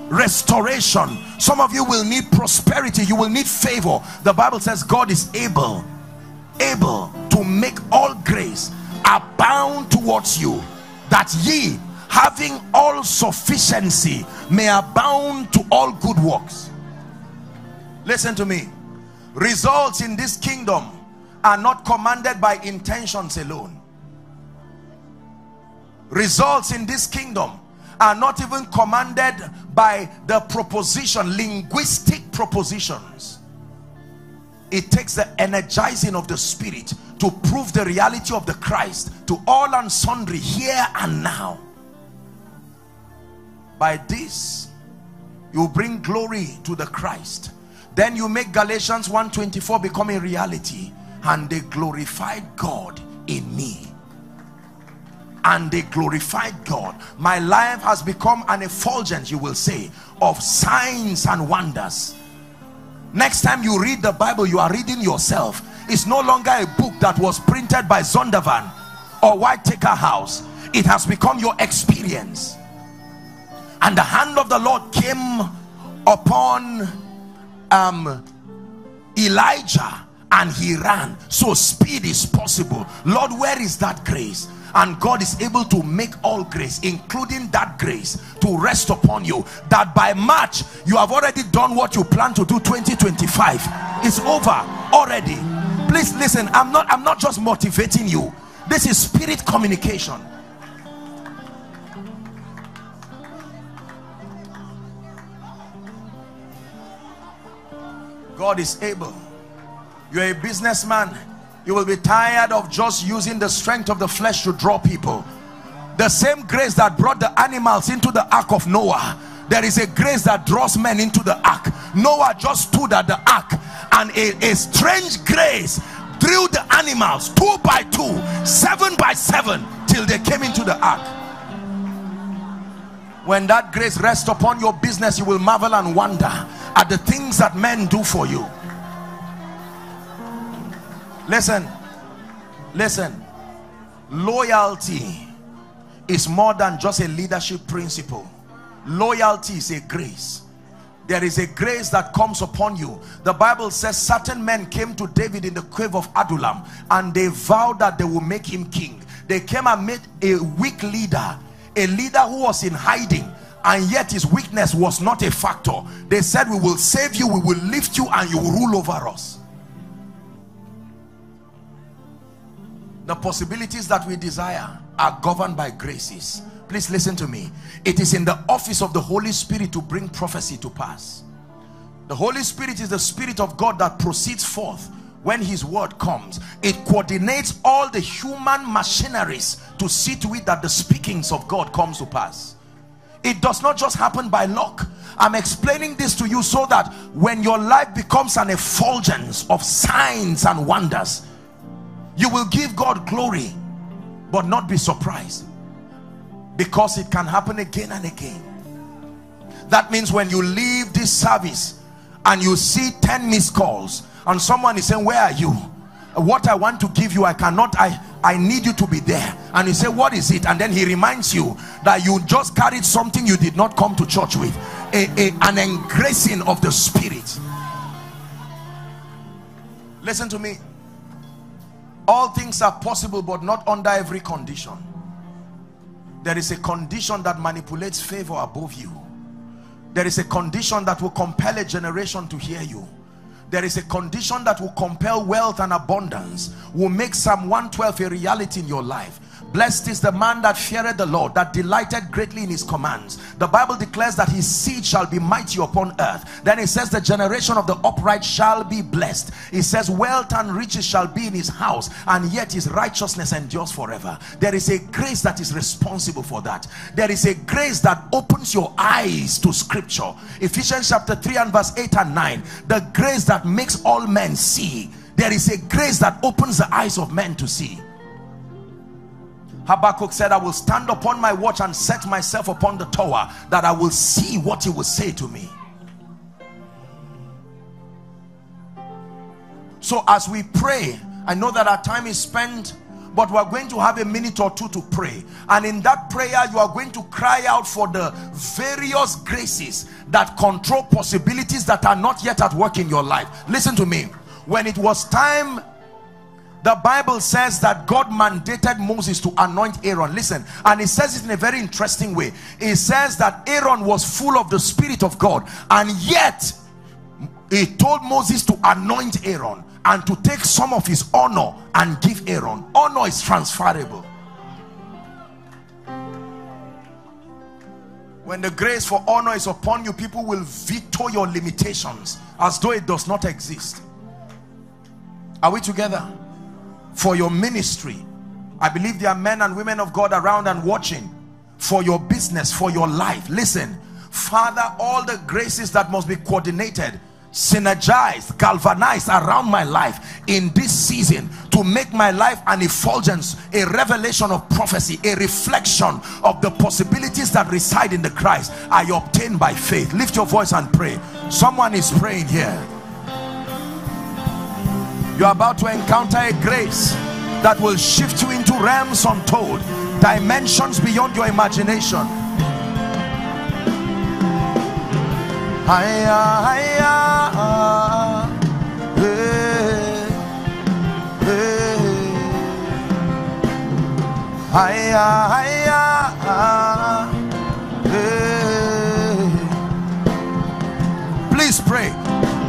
restoration. Some of you will need prosperity. You will need favor. The Bible says God is able, able to make all grace abound towards you, that ye, having all sufficiency, may abound to all good works. Listen to me. Results in this kingdom are not commanded by intentions alone. Results in this kingdom are not even commanded by the proposition, linguistic propositions. It takes the energizing of the Spirit to prove the reality of the Christ to all and sundry, here and now. By this you bring glory to the Christ. Then you make Galatians one twenty-four become a reality. And they glorified God in me. And they glorified God. My life has become an effulgence, you will say, of signs and wonders. Next time you read the Bible, you are reading yourself. It's no longer a book that was printed by Zondervan or Whiteaker House. It has become your experience. And the hand of the Lord came upon um, Elijah and he ran. So speed is possible. Lord, where is that grace? And God is able to make all grace, including that grace, to rest upon you, that by March you have already done what you plan to do. Twenty twenty-five is over already. Please listen, I'm not I'm not just motivating you. This is spirit communication. God is able. You're a businessman. You will be tired of just using the strength of the flesh to draw people. The same grace that brought the animals into the ark of Noah, there is a grace that draws men into the ark. Noah just stood at the ark and a, a strange grace drew the animals two by two, seven by seven, till they came into the ark. When that grace rests upon your business, you will marvel and wonder at the things that men do for you. Listen, listen, loyalty is more than just a leadership principle. Loyalty is a grace. There is a grace that comes upon you. The Bible says certain men came to David in the cave of Adullam and they vowed that they will make him king. They came and made a weak leader, a leader who was in hiding, and yet his weakness was not a factor. They said, we will save you, we will lift you, and you will rule over us. The possibilities that we desire are governed by graces. Please listen to me. It is in the office of the Holy Spirit to bring prophecy to pass. The Holy Spirit is the Spirit of God that proceeds forth when his word comes. It coordinates all the human machineries to see to it that the speakings of God comes to pass. It does not just happen by luck. I'm explaining this to you so that when your life becomes an effulgence of signs and wonders, you will give God glory, but not be surprised, because it can happen again and again. That means when you leave this service and you see ten missed calls and someone is saying, where are you? What I want to give you, I cannot. I I need you to be there. And you say, what is it? And then he reminds you that you just carried something you did not come to church with. A, a, an engracing of the Spirit. Listen to me. All things are possible, but not under every condition. There is a condition that manipulates favor above you. There is a condition that will compel a generation to hear you. There is a condition that will compel wealth and abundance, will make Psalm one twelve a reality in your life. Blessed is the man that feareth the Lord, that delighted greatly in his commands. The Bible declares that his seed shall be mighty upon earth. Then it says the generation of the upright shall be blessed. It says wealth and riches shall be in his house, and yet his righteousness endures forever. There is a grace that is responsible for that. There is a grace that opens your eyes to scripture. Ephesians chapter three and verse eight and nine. The grace that makes all men see. There is a grace that opens the eyes of men to see. Habakkuk said, I will stand upon my watch and set myself upon the tower, that I will see what he will say to me. So as we pray, I know that our time is spent, but we're going to have a minute or two to pray. And in that prayer, you are going to cry out for the various graces that control possibilities that are not yet at work in your life. Listen to me. When it was time, the Bible says that God mandated Moses to anoint Aaron. Listen, and it says it in a very interesting way. It says that Aaron was full of the Spirit of God, and yet he told Moses to anoint Aaron and to take some of his honor and give Aaron. Honor is transferable. When the grace for honor is upon you, people will veto your limitations as though it does not exist. Are we together? For your ministry, I believe there are men and women of God around and watching. For your business, for your life, listen, Father, all the graces that must be coordinated, synergized, galvanized around my life in this season to make my life an effulgence, a revelation of prophecy, a reflection of the possibilities that reside in the Christ I obtain by faith. Lift your voice and pray. Someone is praying here. You're about to encounter a grace that will shift you into realms untold, dimensions beyond your imagination. Hiya, hiya, hey, hey. Hiya, hiya, hey. Please pray.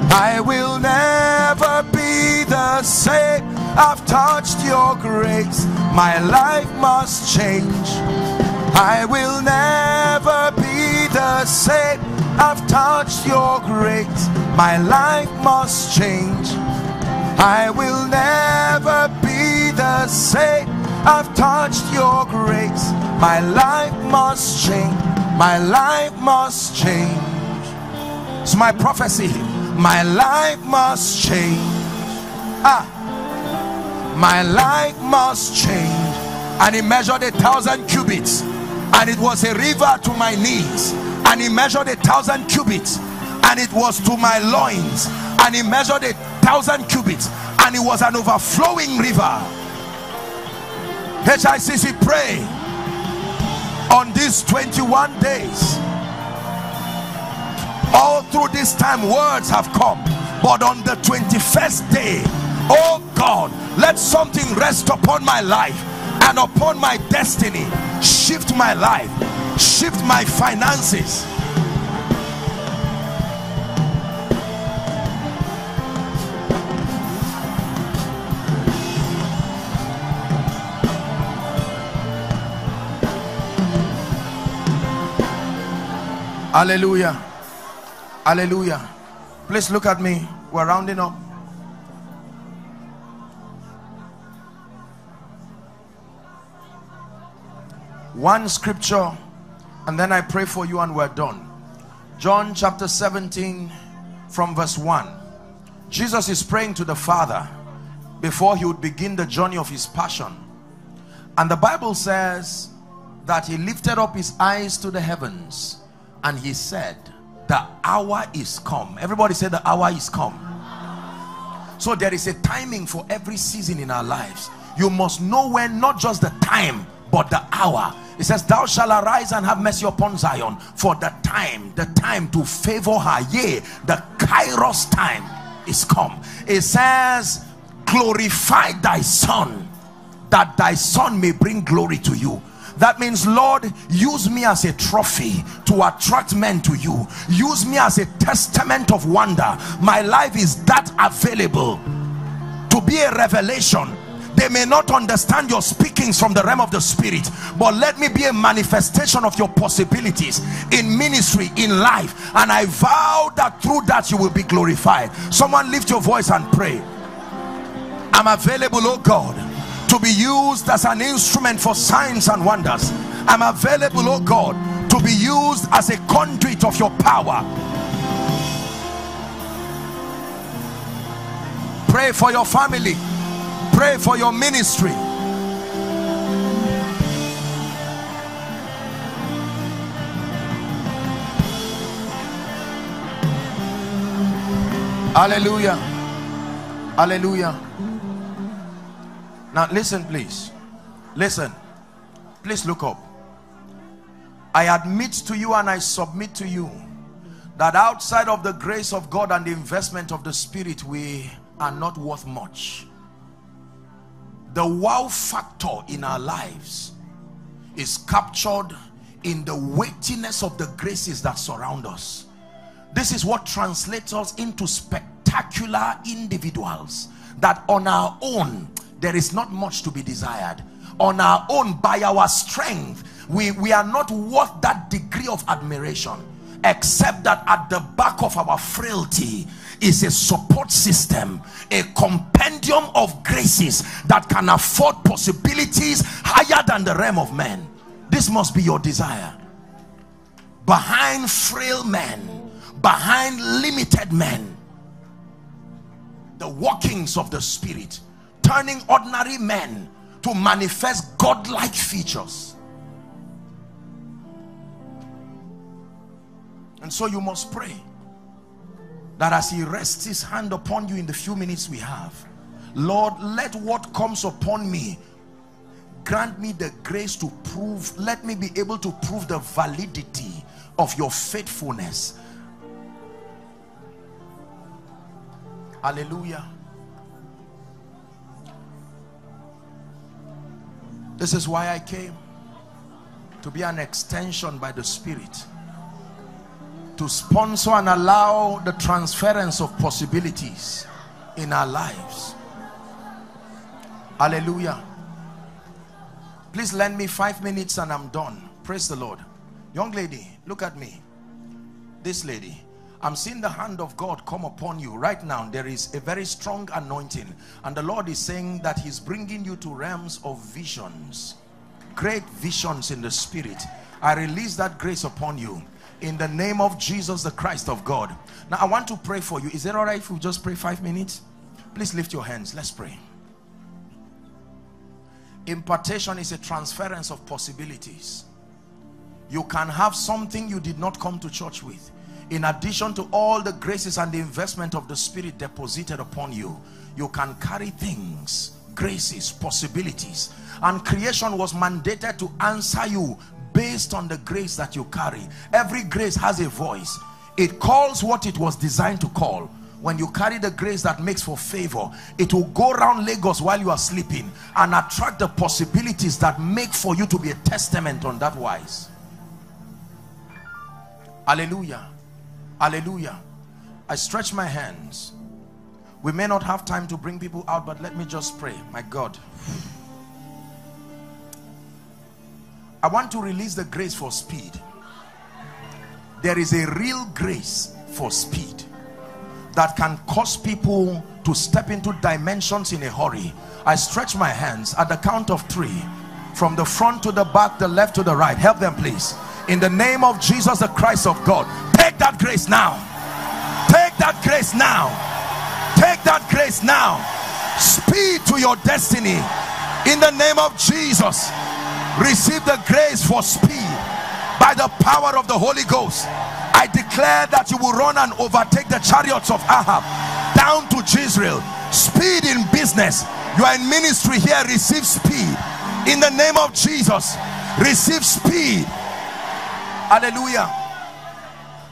I will never be the same. I've touched your grace. My life must change. I will never be the same. I've touched your grace. My life must change. I will never be the same. I've touched your grace. My life must change. My life must change. It's my prophecy. My life must change. Ah, my life must change. And he measured a thousand cubits, and it was a river to my knees. And he measured a thousand cubits, and it was to my loins. And he measured a thousand cubits, and it was an overflowing river. H I C C, pray on these twenty-one days. All through this time, words have come, but on the twenty-first day, oh God, let something rest upon my life and upon my destiny. Shift my life, shift my finances. Hallelujah, hallelujah. Please look at me, we're rounding up. One scripture and then I pray for you and we're done. John chapter seventeen from verse one. Jesus is praying to the Father before he would begin the journey of his passion. And the Bible says that he lifted up his eyes to the heavens and he said, the hour is come. Everybody say, the hour is come. So there is a timing for every season in our lives. You must know when, not just the time, but the hour. It says, thou shalt arise and have mercy upon Zion, for the time, the time to favor her, yea, the Kairos time is come. It says, glorify thy son, that thy son may bring glory to you. That means, Lord, use me as a trophy to attract men to you. Use me as a testament of wonder. My life is that available to be a revelation. They may not understand your speakings from the realm of the spirit, but let me be a manifestation of your possibilities in ministry, in life. And I vow that through that you will be glorified. Someone lift your voice and pray. I'm available, oh God, to be used as an instrument for signs and wonders. I'm available, oh God, to be used as a conduit of your power. Pray for your family. Pray for your ministry. Hallelujah. Hallelujah. Now listen, please. Listen. Please look up. I admit to you and I submit to you that outside of the grace of God and the investment of the Spirit, we are not worth much. The wow factor in our lives is captured in the weightiness of the graces that surround us. This is what translates us into spectacular individuals, that on our own there is not much to be desired. On our own, by our strength, we we are not worth that degree of admiration, except that at the back of our frailty is a support system, a compendium of graces that can afford possibilities higher than the realm of men. This must be your desire. Behind frail men, behind limited men, the workings of the Spirit, turning ordinary men to manifest godlike features. And so you must pray that as he rests his hand upon you in the few minutes we have, Lord, let what comes upon me, grant me the grace to prove, let me be able to prove the validity of your faithfulness. Hallelujah. This is why I came, to be an extension by the Spirit, to sponsor and allow the transference of possibilities in our lives. Hallelujah. Please lend me five minutes and I'm done. Praise the Lord. Young lady, look at me. This lady, I'm seeing the hand of God come upon you right now. There is a very strong anointing, and the Lord is saying that he's bringing you to realms of visions, great visions in the spirit. I release that grace upon you in the name of Jesus, the Christ of God. Now I want to pray for you. Is it all right if we just pray five minutes? Please lift your hands. Let's pray. Impartation is a transference of possibilities. You can have something you did not come to church with. In addition to all the graces and the investment of the Spirit deposited upon you, you can carry things, graces, possibilities. And creation was mandated to answer you based on the grace that you carry. Every grace has a voice. It calls what it was designed to call. When you carry the grace that makes for favor, it will go around Lagos while you are sleeping and attract the possibilities that make for you to be a testament on that wise. Hallelujah. Hallelujah. I stretch my hands. We may not have time to bring people out, but let me just pray. My God, I want to release the grace for speed. There is a real grace for speed that can cause people to step into dimensions in a hurry. I stretch my hands at the count of three, from the front to the back, the left to the right. Help them, please. In the name of Jesus, the Christ of God, take that grace now. Take that grace now. Take that grace now. Speed to your destiny. In the name of Jesus, receive the grace for speed by the power of the Holy Ghost. I declare that you will run and overtake the chariots of Ahab. Down to Jesus. Israel. Speed in business. You are in ministry here. Receive speed in the name of Jesus. Receive speed. Hallelujah.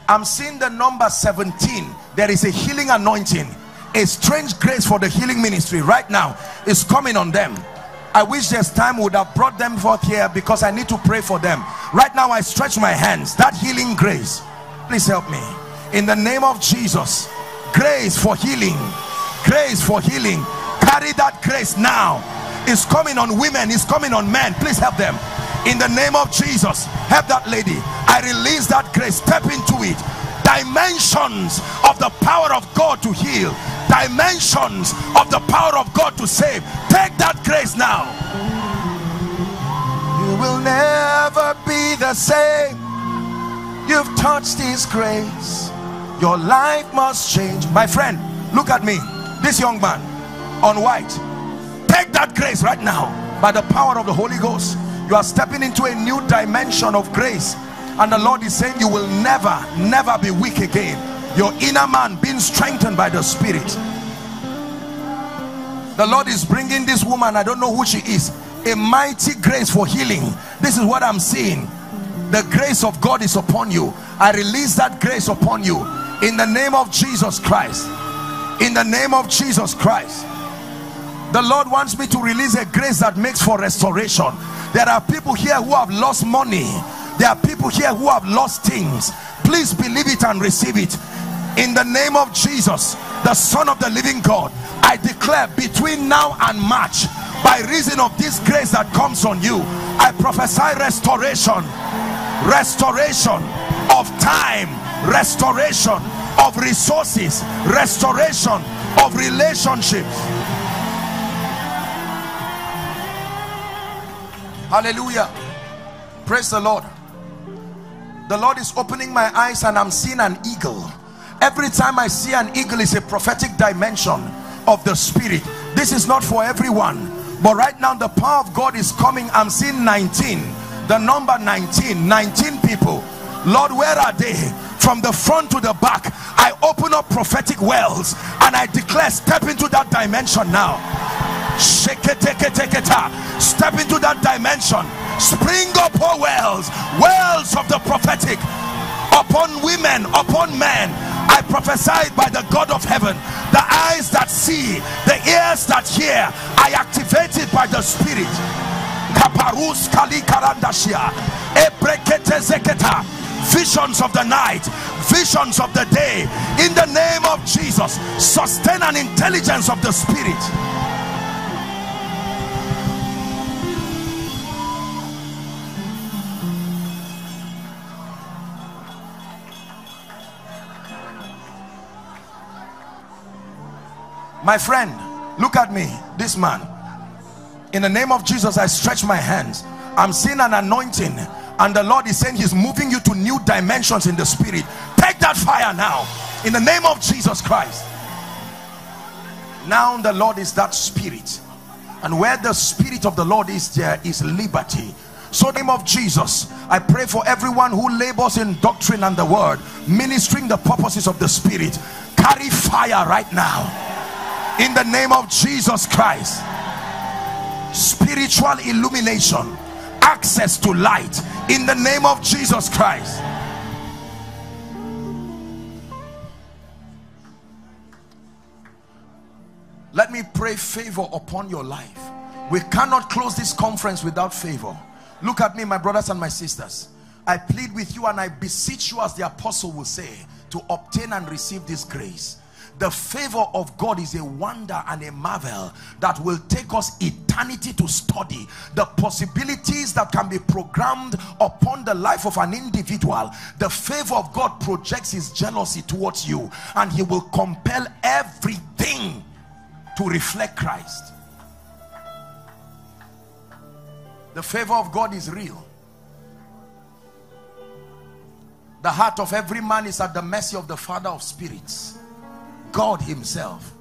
I'm seeing the number seventeen. There is a healing anointing, a strange grace for the healing ministry right now. It's coming on them. I wish this time would have brought them forth here, because I need to pray for them right now. I stretch my hands, that healing grace, please help me in the name of Jesus. Grace for healing, grace for healing. Carry that grace now. It's coming on women, it's coming on men. Please help them in the name of Jesus. Help that lady. I release that grace. Step into it. Dimensions of the power of God to heal, dimensions of the power of God to save. Take that grace now. You will never be the same. You've touched this grace. Your life must change. My friend, look at me. This young man on white, take that grace right now by the power of the Holy Ghost. You are stepping into a new dimension of grace, and the Lord is saying you will never, never be weak again. Your inner man being strengthened by the Spirit. The Lord is bringing this woman, I don't know who she is, a mighty grace for healing. This is what I'm seeing. The grace of God is upon you. I release that grace upon you in the name of Jesus Christ. In the name of Jesus Christ. The Lord wants me to release a grace that makes for restoration. There are people here who have lost money. There are people here who have lost things. Please believe it and receive it. In the name of Jesus, the Son of the living God, I declare between now and March, by reason of this grace that comes on you, I prophesy restoration. Restoration of time. Restoration of resources. Restoration of relationships. Hallelujah. Praise the Lord. The Lord is opening my eyes and I'm seeing an eagle. Every time I see an eagle is a prophetic dimension of the Spirit. This is not for everyone, but right now the power of God is coming. I'm seeing nineteen, the number nineteen, nineteen people. Lord, where are they? From the front to the back, I open up prophetic wells and I declare, step into that dimension now. Shake it, take it, take it. Step into that dimension. Spring up, oh wells, wells of the prophetic upon women, upon men. I prophesied by the God of heaven, the eyes that see, the ears that hear, I activated by the Spirit. Visions of the night, visions of the day, in the name of Jesus. Sustain an intelligence of the Spirit. My friend, look at me, this man. In the name of Jesus, I stretch my hands. I'm seeing an anointing, and the Lord is saying he's moving you to new dimensions in the Spirit. Take that fire now, in the name of Jesus Christ. Now the Lord is that Spirit, and where the Spirit of the Lord is, there is liberty. So in the name of Jesus, I pray for everyone who labors in doctrine and the word, ministering the purposes of the Spirit. Carry fire right now. In the name of Jesus Christ, spiritual illumination, access to light, in the name of Jesus Christ. Let me pray favor upon your life. We cannot close this conference without favor. Look at me, my brothers and my sisters. I plead with you and I beseech you, as the apostle will say, to obtain and receive this grace. The favor of God is a wonder and a marvel that will take us eternity to study. The possibilities that can be programmed upon the life of an individual. The favor of God projects his jealousy towards you, and he will compel everything to reflect Christ. The favor of God is real. The heart of every man is at the mercy of the Father of spirits. God himself,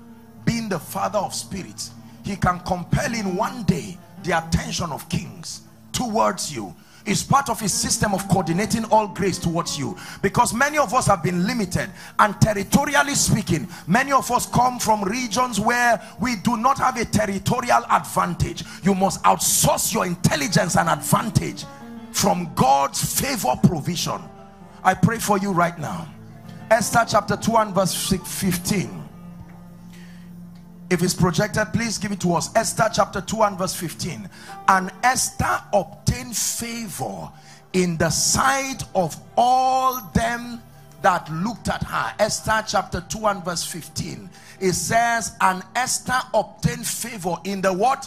being the Father of spirits, he can compel in one day the attention of kings towards you. It's part of his system of coordinating all grace towards you, because many of us have been limited, and territorially speaking, many of us come from regions where we do not have a territorial advantage. You must outsource your intelligence and advantage from God's favor provision. I pray for you right now. Esther chapter two and verse fifteen. If it's projected, please give it to us. Esther chapter two and verse fifteen. And Esther obtained favor in the sight of all them that looked at her. Esther chapter two and verse fifteen. It says, and Esther obtained favor in the what?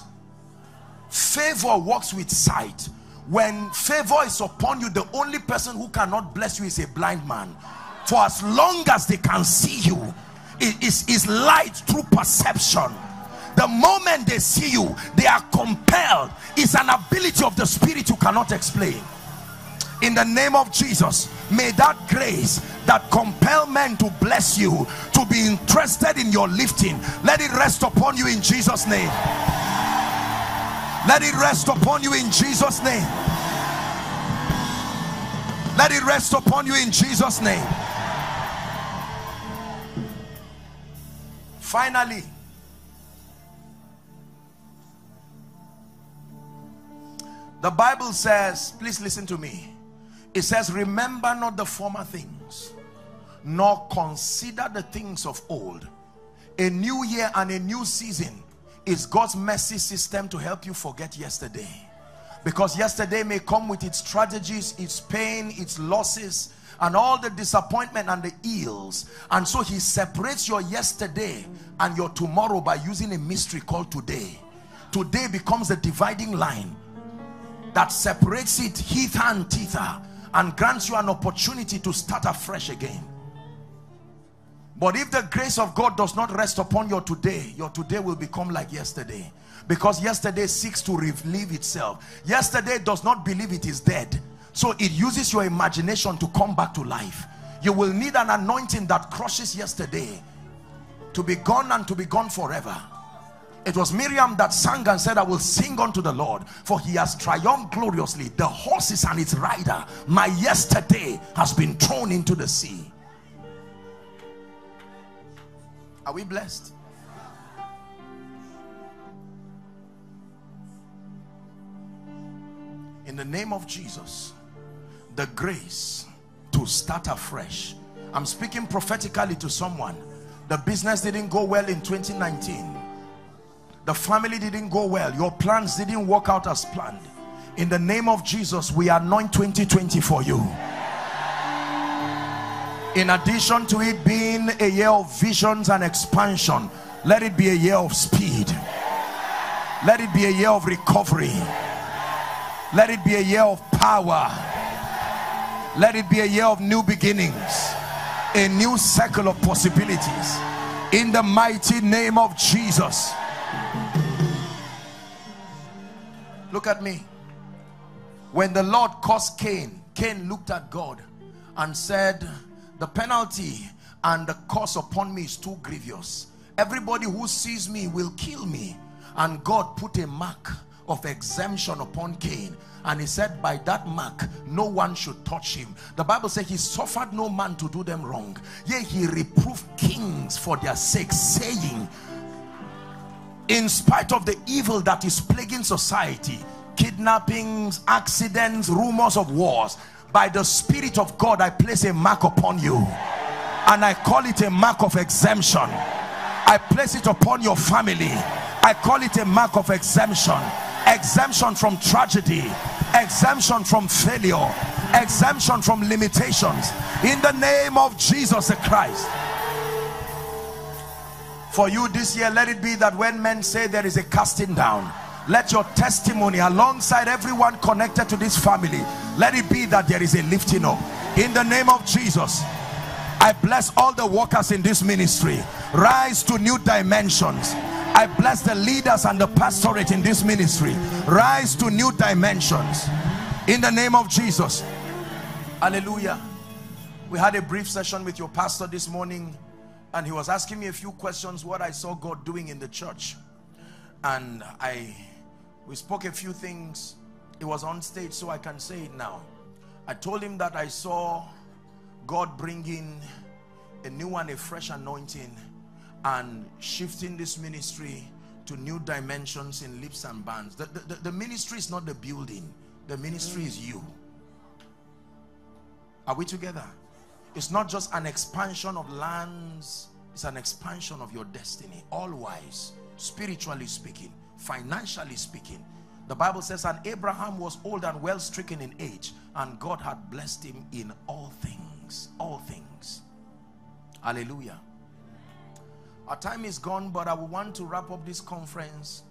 Favor works with sight. When favor is upon you, the only person who cannot bless you is a blind man. For as long as they can see you, It is, is light through perception. The moment they see you, they are compelled. It's an ability of the spirit you cannot explain. In the name of Jesus, may that grace that compels men to bless you, to be interested in your lifting, let it rest upon you in Jesus' name. Let it rest upon you in Jesus' name. Let it rest upon you in Jesus' name. Finally, the Bible says, please listen to me. It says, remember not the former things, nor consider the things of old. A new year and a new season is God's mercy system to help you forget yesterday. Because yesterday may come with its strategies, its pain, its losses, and all the disappointment and the ills. And so he separates your yesterday and your tomorrow by using a mystery called today. Today becomes the dividing line that separates it, hither and thither, and grants you an opportunity to start afresh again. But if the grace of God does not rest upon your today, your today will become like yesterday. Because yesterday seeks to relive itself. Yesterday does not believe it is dead. So it uses your imagination to come back to life. You will need an anointing that crushes yesterday, to be gone and to be gone forever. It was Miriam that sang and said, I will sing unto the Lord, for he has triumphed gloriously. The horses and its rider, my yesterday has been thrown into the sea. Are we blessed? In the name of Jesus, the grace to start afresh. I'm speaking prophetically to someone. The business didn't go well in twenty nineteen. The family didn't go well. Your plans didn't work out as planned. In the name of Jesus, we anoint twenty twenty for you. In addition to it being a year of visions and expansion, let it be a year of speed. Let it be a year of recovery. Let it be a year of power. Let it be a year of new beginnings, a new cycle of possibilities, in the mighty name of Jesus. Look at me. When the Lord cursed Cain, Cain looked at God and said, the penalty and the curse upon me is too grievous. Everybody who sees me will kill me. And God put a mark of exemption upon Cain, and he said, by that mark no one should touch him. The Bible says he suffered no man to do them wrong, yea, he reproved kings for their sake, saying, in spite of the evil that is plaguing society, kidnappings, accidents, rumors of wars, by the Spirit of God I place a mark upon you, and I call it a mark of exemption. I place it upon your family. I call it a mark of exemption. Exemption from tragedy, exemption from failure, exemption from limitations, in the name of Jesus Christ. For you this year, let it be that when men say there is a casting down, let your testimony alongside everyone connected to this family, let it be that there is a lifting up, in the name of Jesus. I bless all the workers in this ministry, rise to new dimensions. I bless the leaders and the pastorate in this ministry, rise to new dimensions, in the name of Jesus. Hallelujah. We had a brief session with your pastor this morning, and he was asking me a few questions, what I saw God doing in the church. And I, we spoke a few things, It was on stage, so I can say it now. I told him that I saw God bringing a new and a fresh anointing and shifting this ministry to new dimensions in leaps and bounds. The, the, the ministry is not the building. The ministry is you. Are we together? It's not just an expansion of lands. It's an expansion of your destiny. All wise, spiritually speaking, financially speaking. The Bible says, and Abraham was old and well stricken in age, and God had blessed him in all things. All things. Hallelujah. Our time is gone, but I would want to wrap up this conference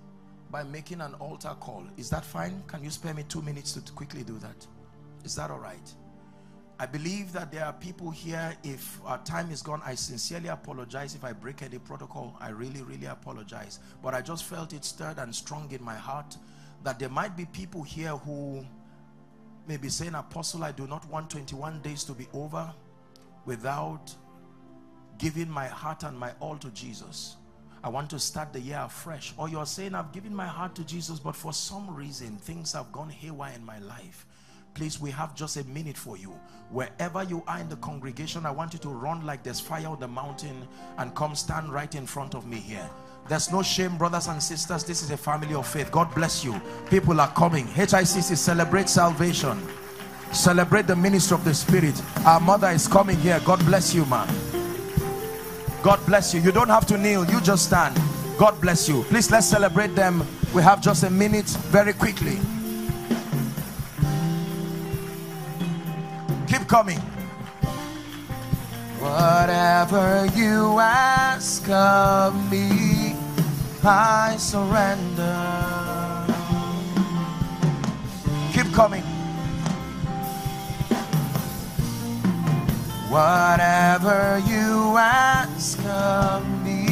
by making an altar call. Is that fine? Can you spare me two minutes to quickly do that? Is that all right? I believe that there are people here. If our time is gone, I sincerely apologize if I break any protocol. I really, really apologize. But I just felt it stirred and strong in my heart that there might be people here who may be saying, Apostle, I do not want twenty-one days to be over without giving my heart and my all to Jesus. I want to start the year afresh. Or you're saying, I've given my heart to Jesus, but for some reason things have gone haywire in my life. Please, we have just a minute for you. Wherever you are in the congregation, I want you to run like there's fire on the mountain and come stand right in front of me here. There's no shame, brothers and sisters. This is a family of faith. God bless you. People are coming. H I C C, celebrate salvation. Celebrate the ministry of the Spirit. Our mother is coming here. God bless you, man. God bless you. You don't have to kneel. You just stand. God bless you. Please, let's celebrate them. We have just a minute, very quickly. Keep coming. Whatever you ask of me, I surrender. Keep coming. Whatever you ask of me,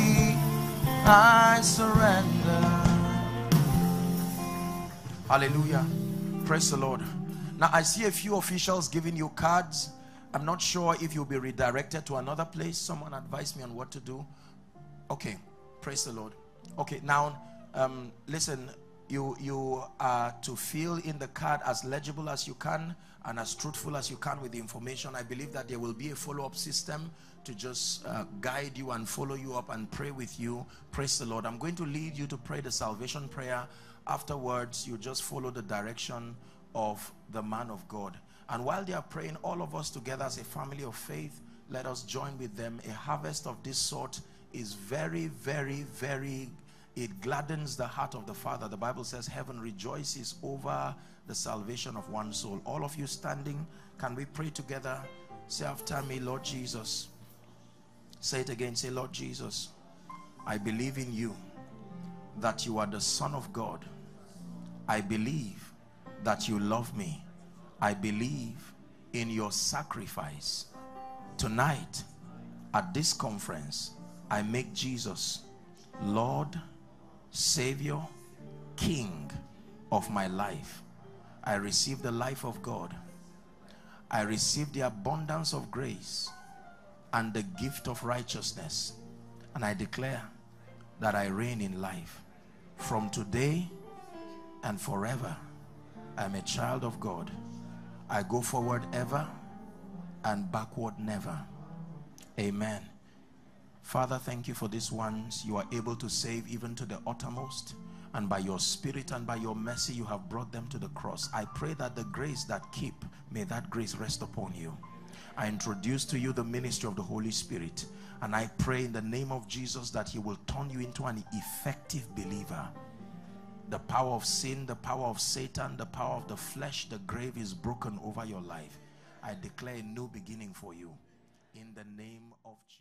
I surrender. Hallelujah. Praise the Lord. Now, I see a few officials giving you cards. I'm not sure if you'll be redirected to another place. Someone advised me on what to do. Okay. Praise the Lord. Okay. Now, um, listen. You, you are to fill in the card as legible as you can and as truthful as you can with the information. I believe that there will be a follow-up system to just uh, guide you and follow you up and pray with you. Praise the Lord. I'm going to lead you to pray the salvation prayer. Afterwards, you just follow the direction of the man of God. And while they are praying, all of us together as a family of faith, let us join with them. A harvest of this sort is very, very, very it gladdens the heart of the Father. The Bible says heaven rejoices over the salvation of one soul. All of you standing, can we pray together? Say after me, Lord Jesus. Say it again. Say, Lord Jesus, I believe in you, that you are the Son of God. I believe that you love me. I believe in your sacrifice. Tonight, at this conference, I make Jesus Lord, Savior, King of my life. I receive the life of God. I receive the abundance of grace and the gift of righteousness. And I declare that I reign in life. From today and forever, I'm a child of God. I go forward ever and backward never. Amen. Father, thank you for these ones. You are able to save even to the uttermost. And by your Spirit and by your mercy, you have brought them to the cross. I pray that the grace that keep, may that grace rest upon you. I introduce to you the ministry of the Holy Spirit. And I pray in the name of Jesus that he will turn you into an effective believer. The power of sin, the power of Satan, the power of the flesh, the grave is broken over your life. I declare a new beginning for you. In the name of Jesus.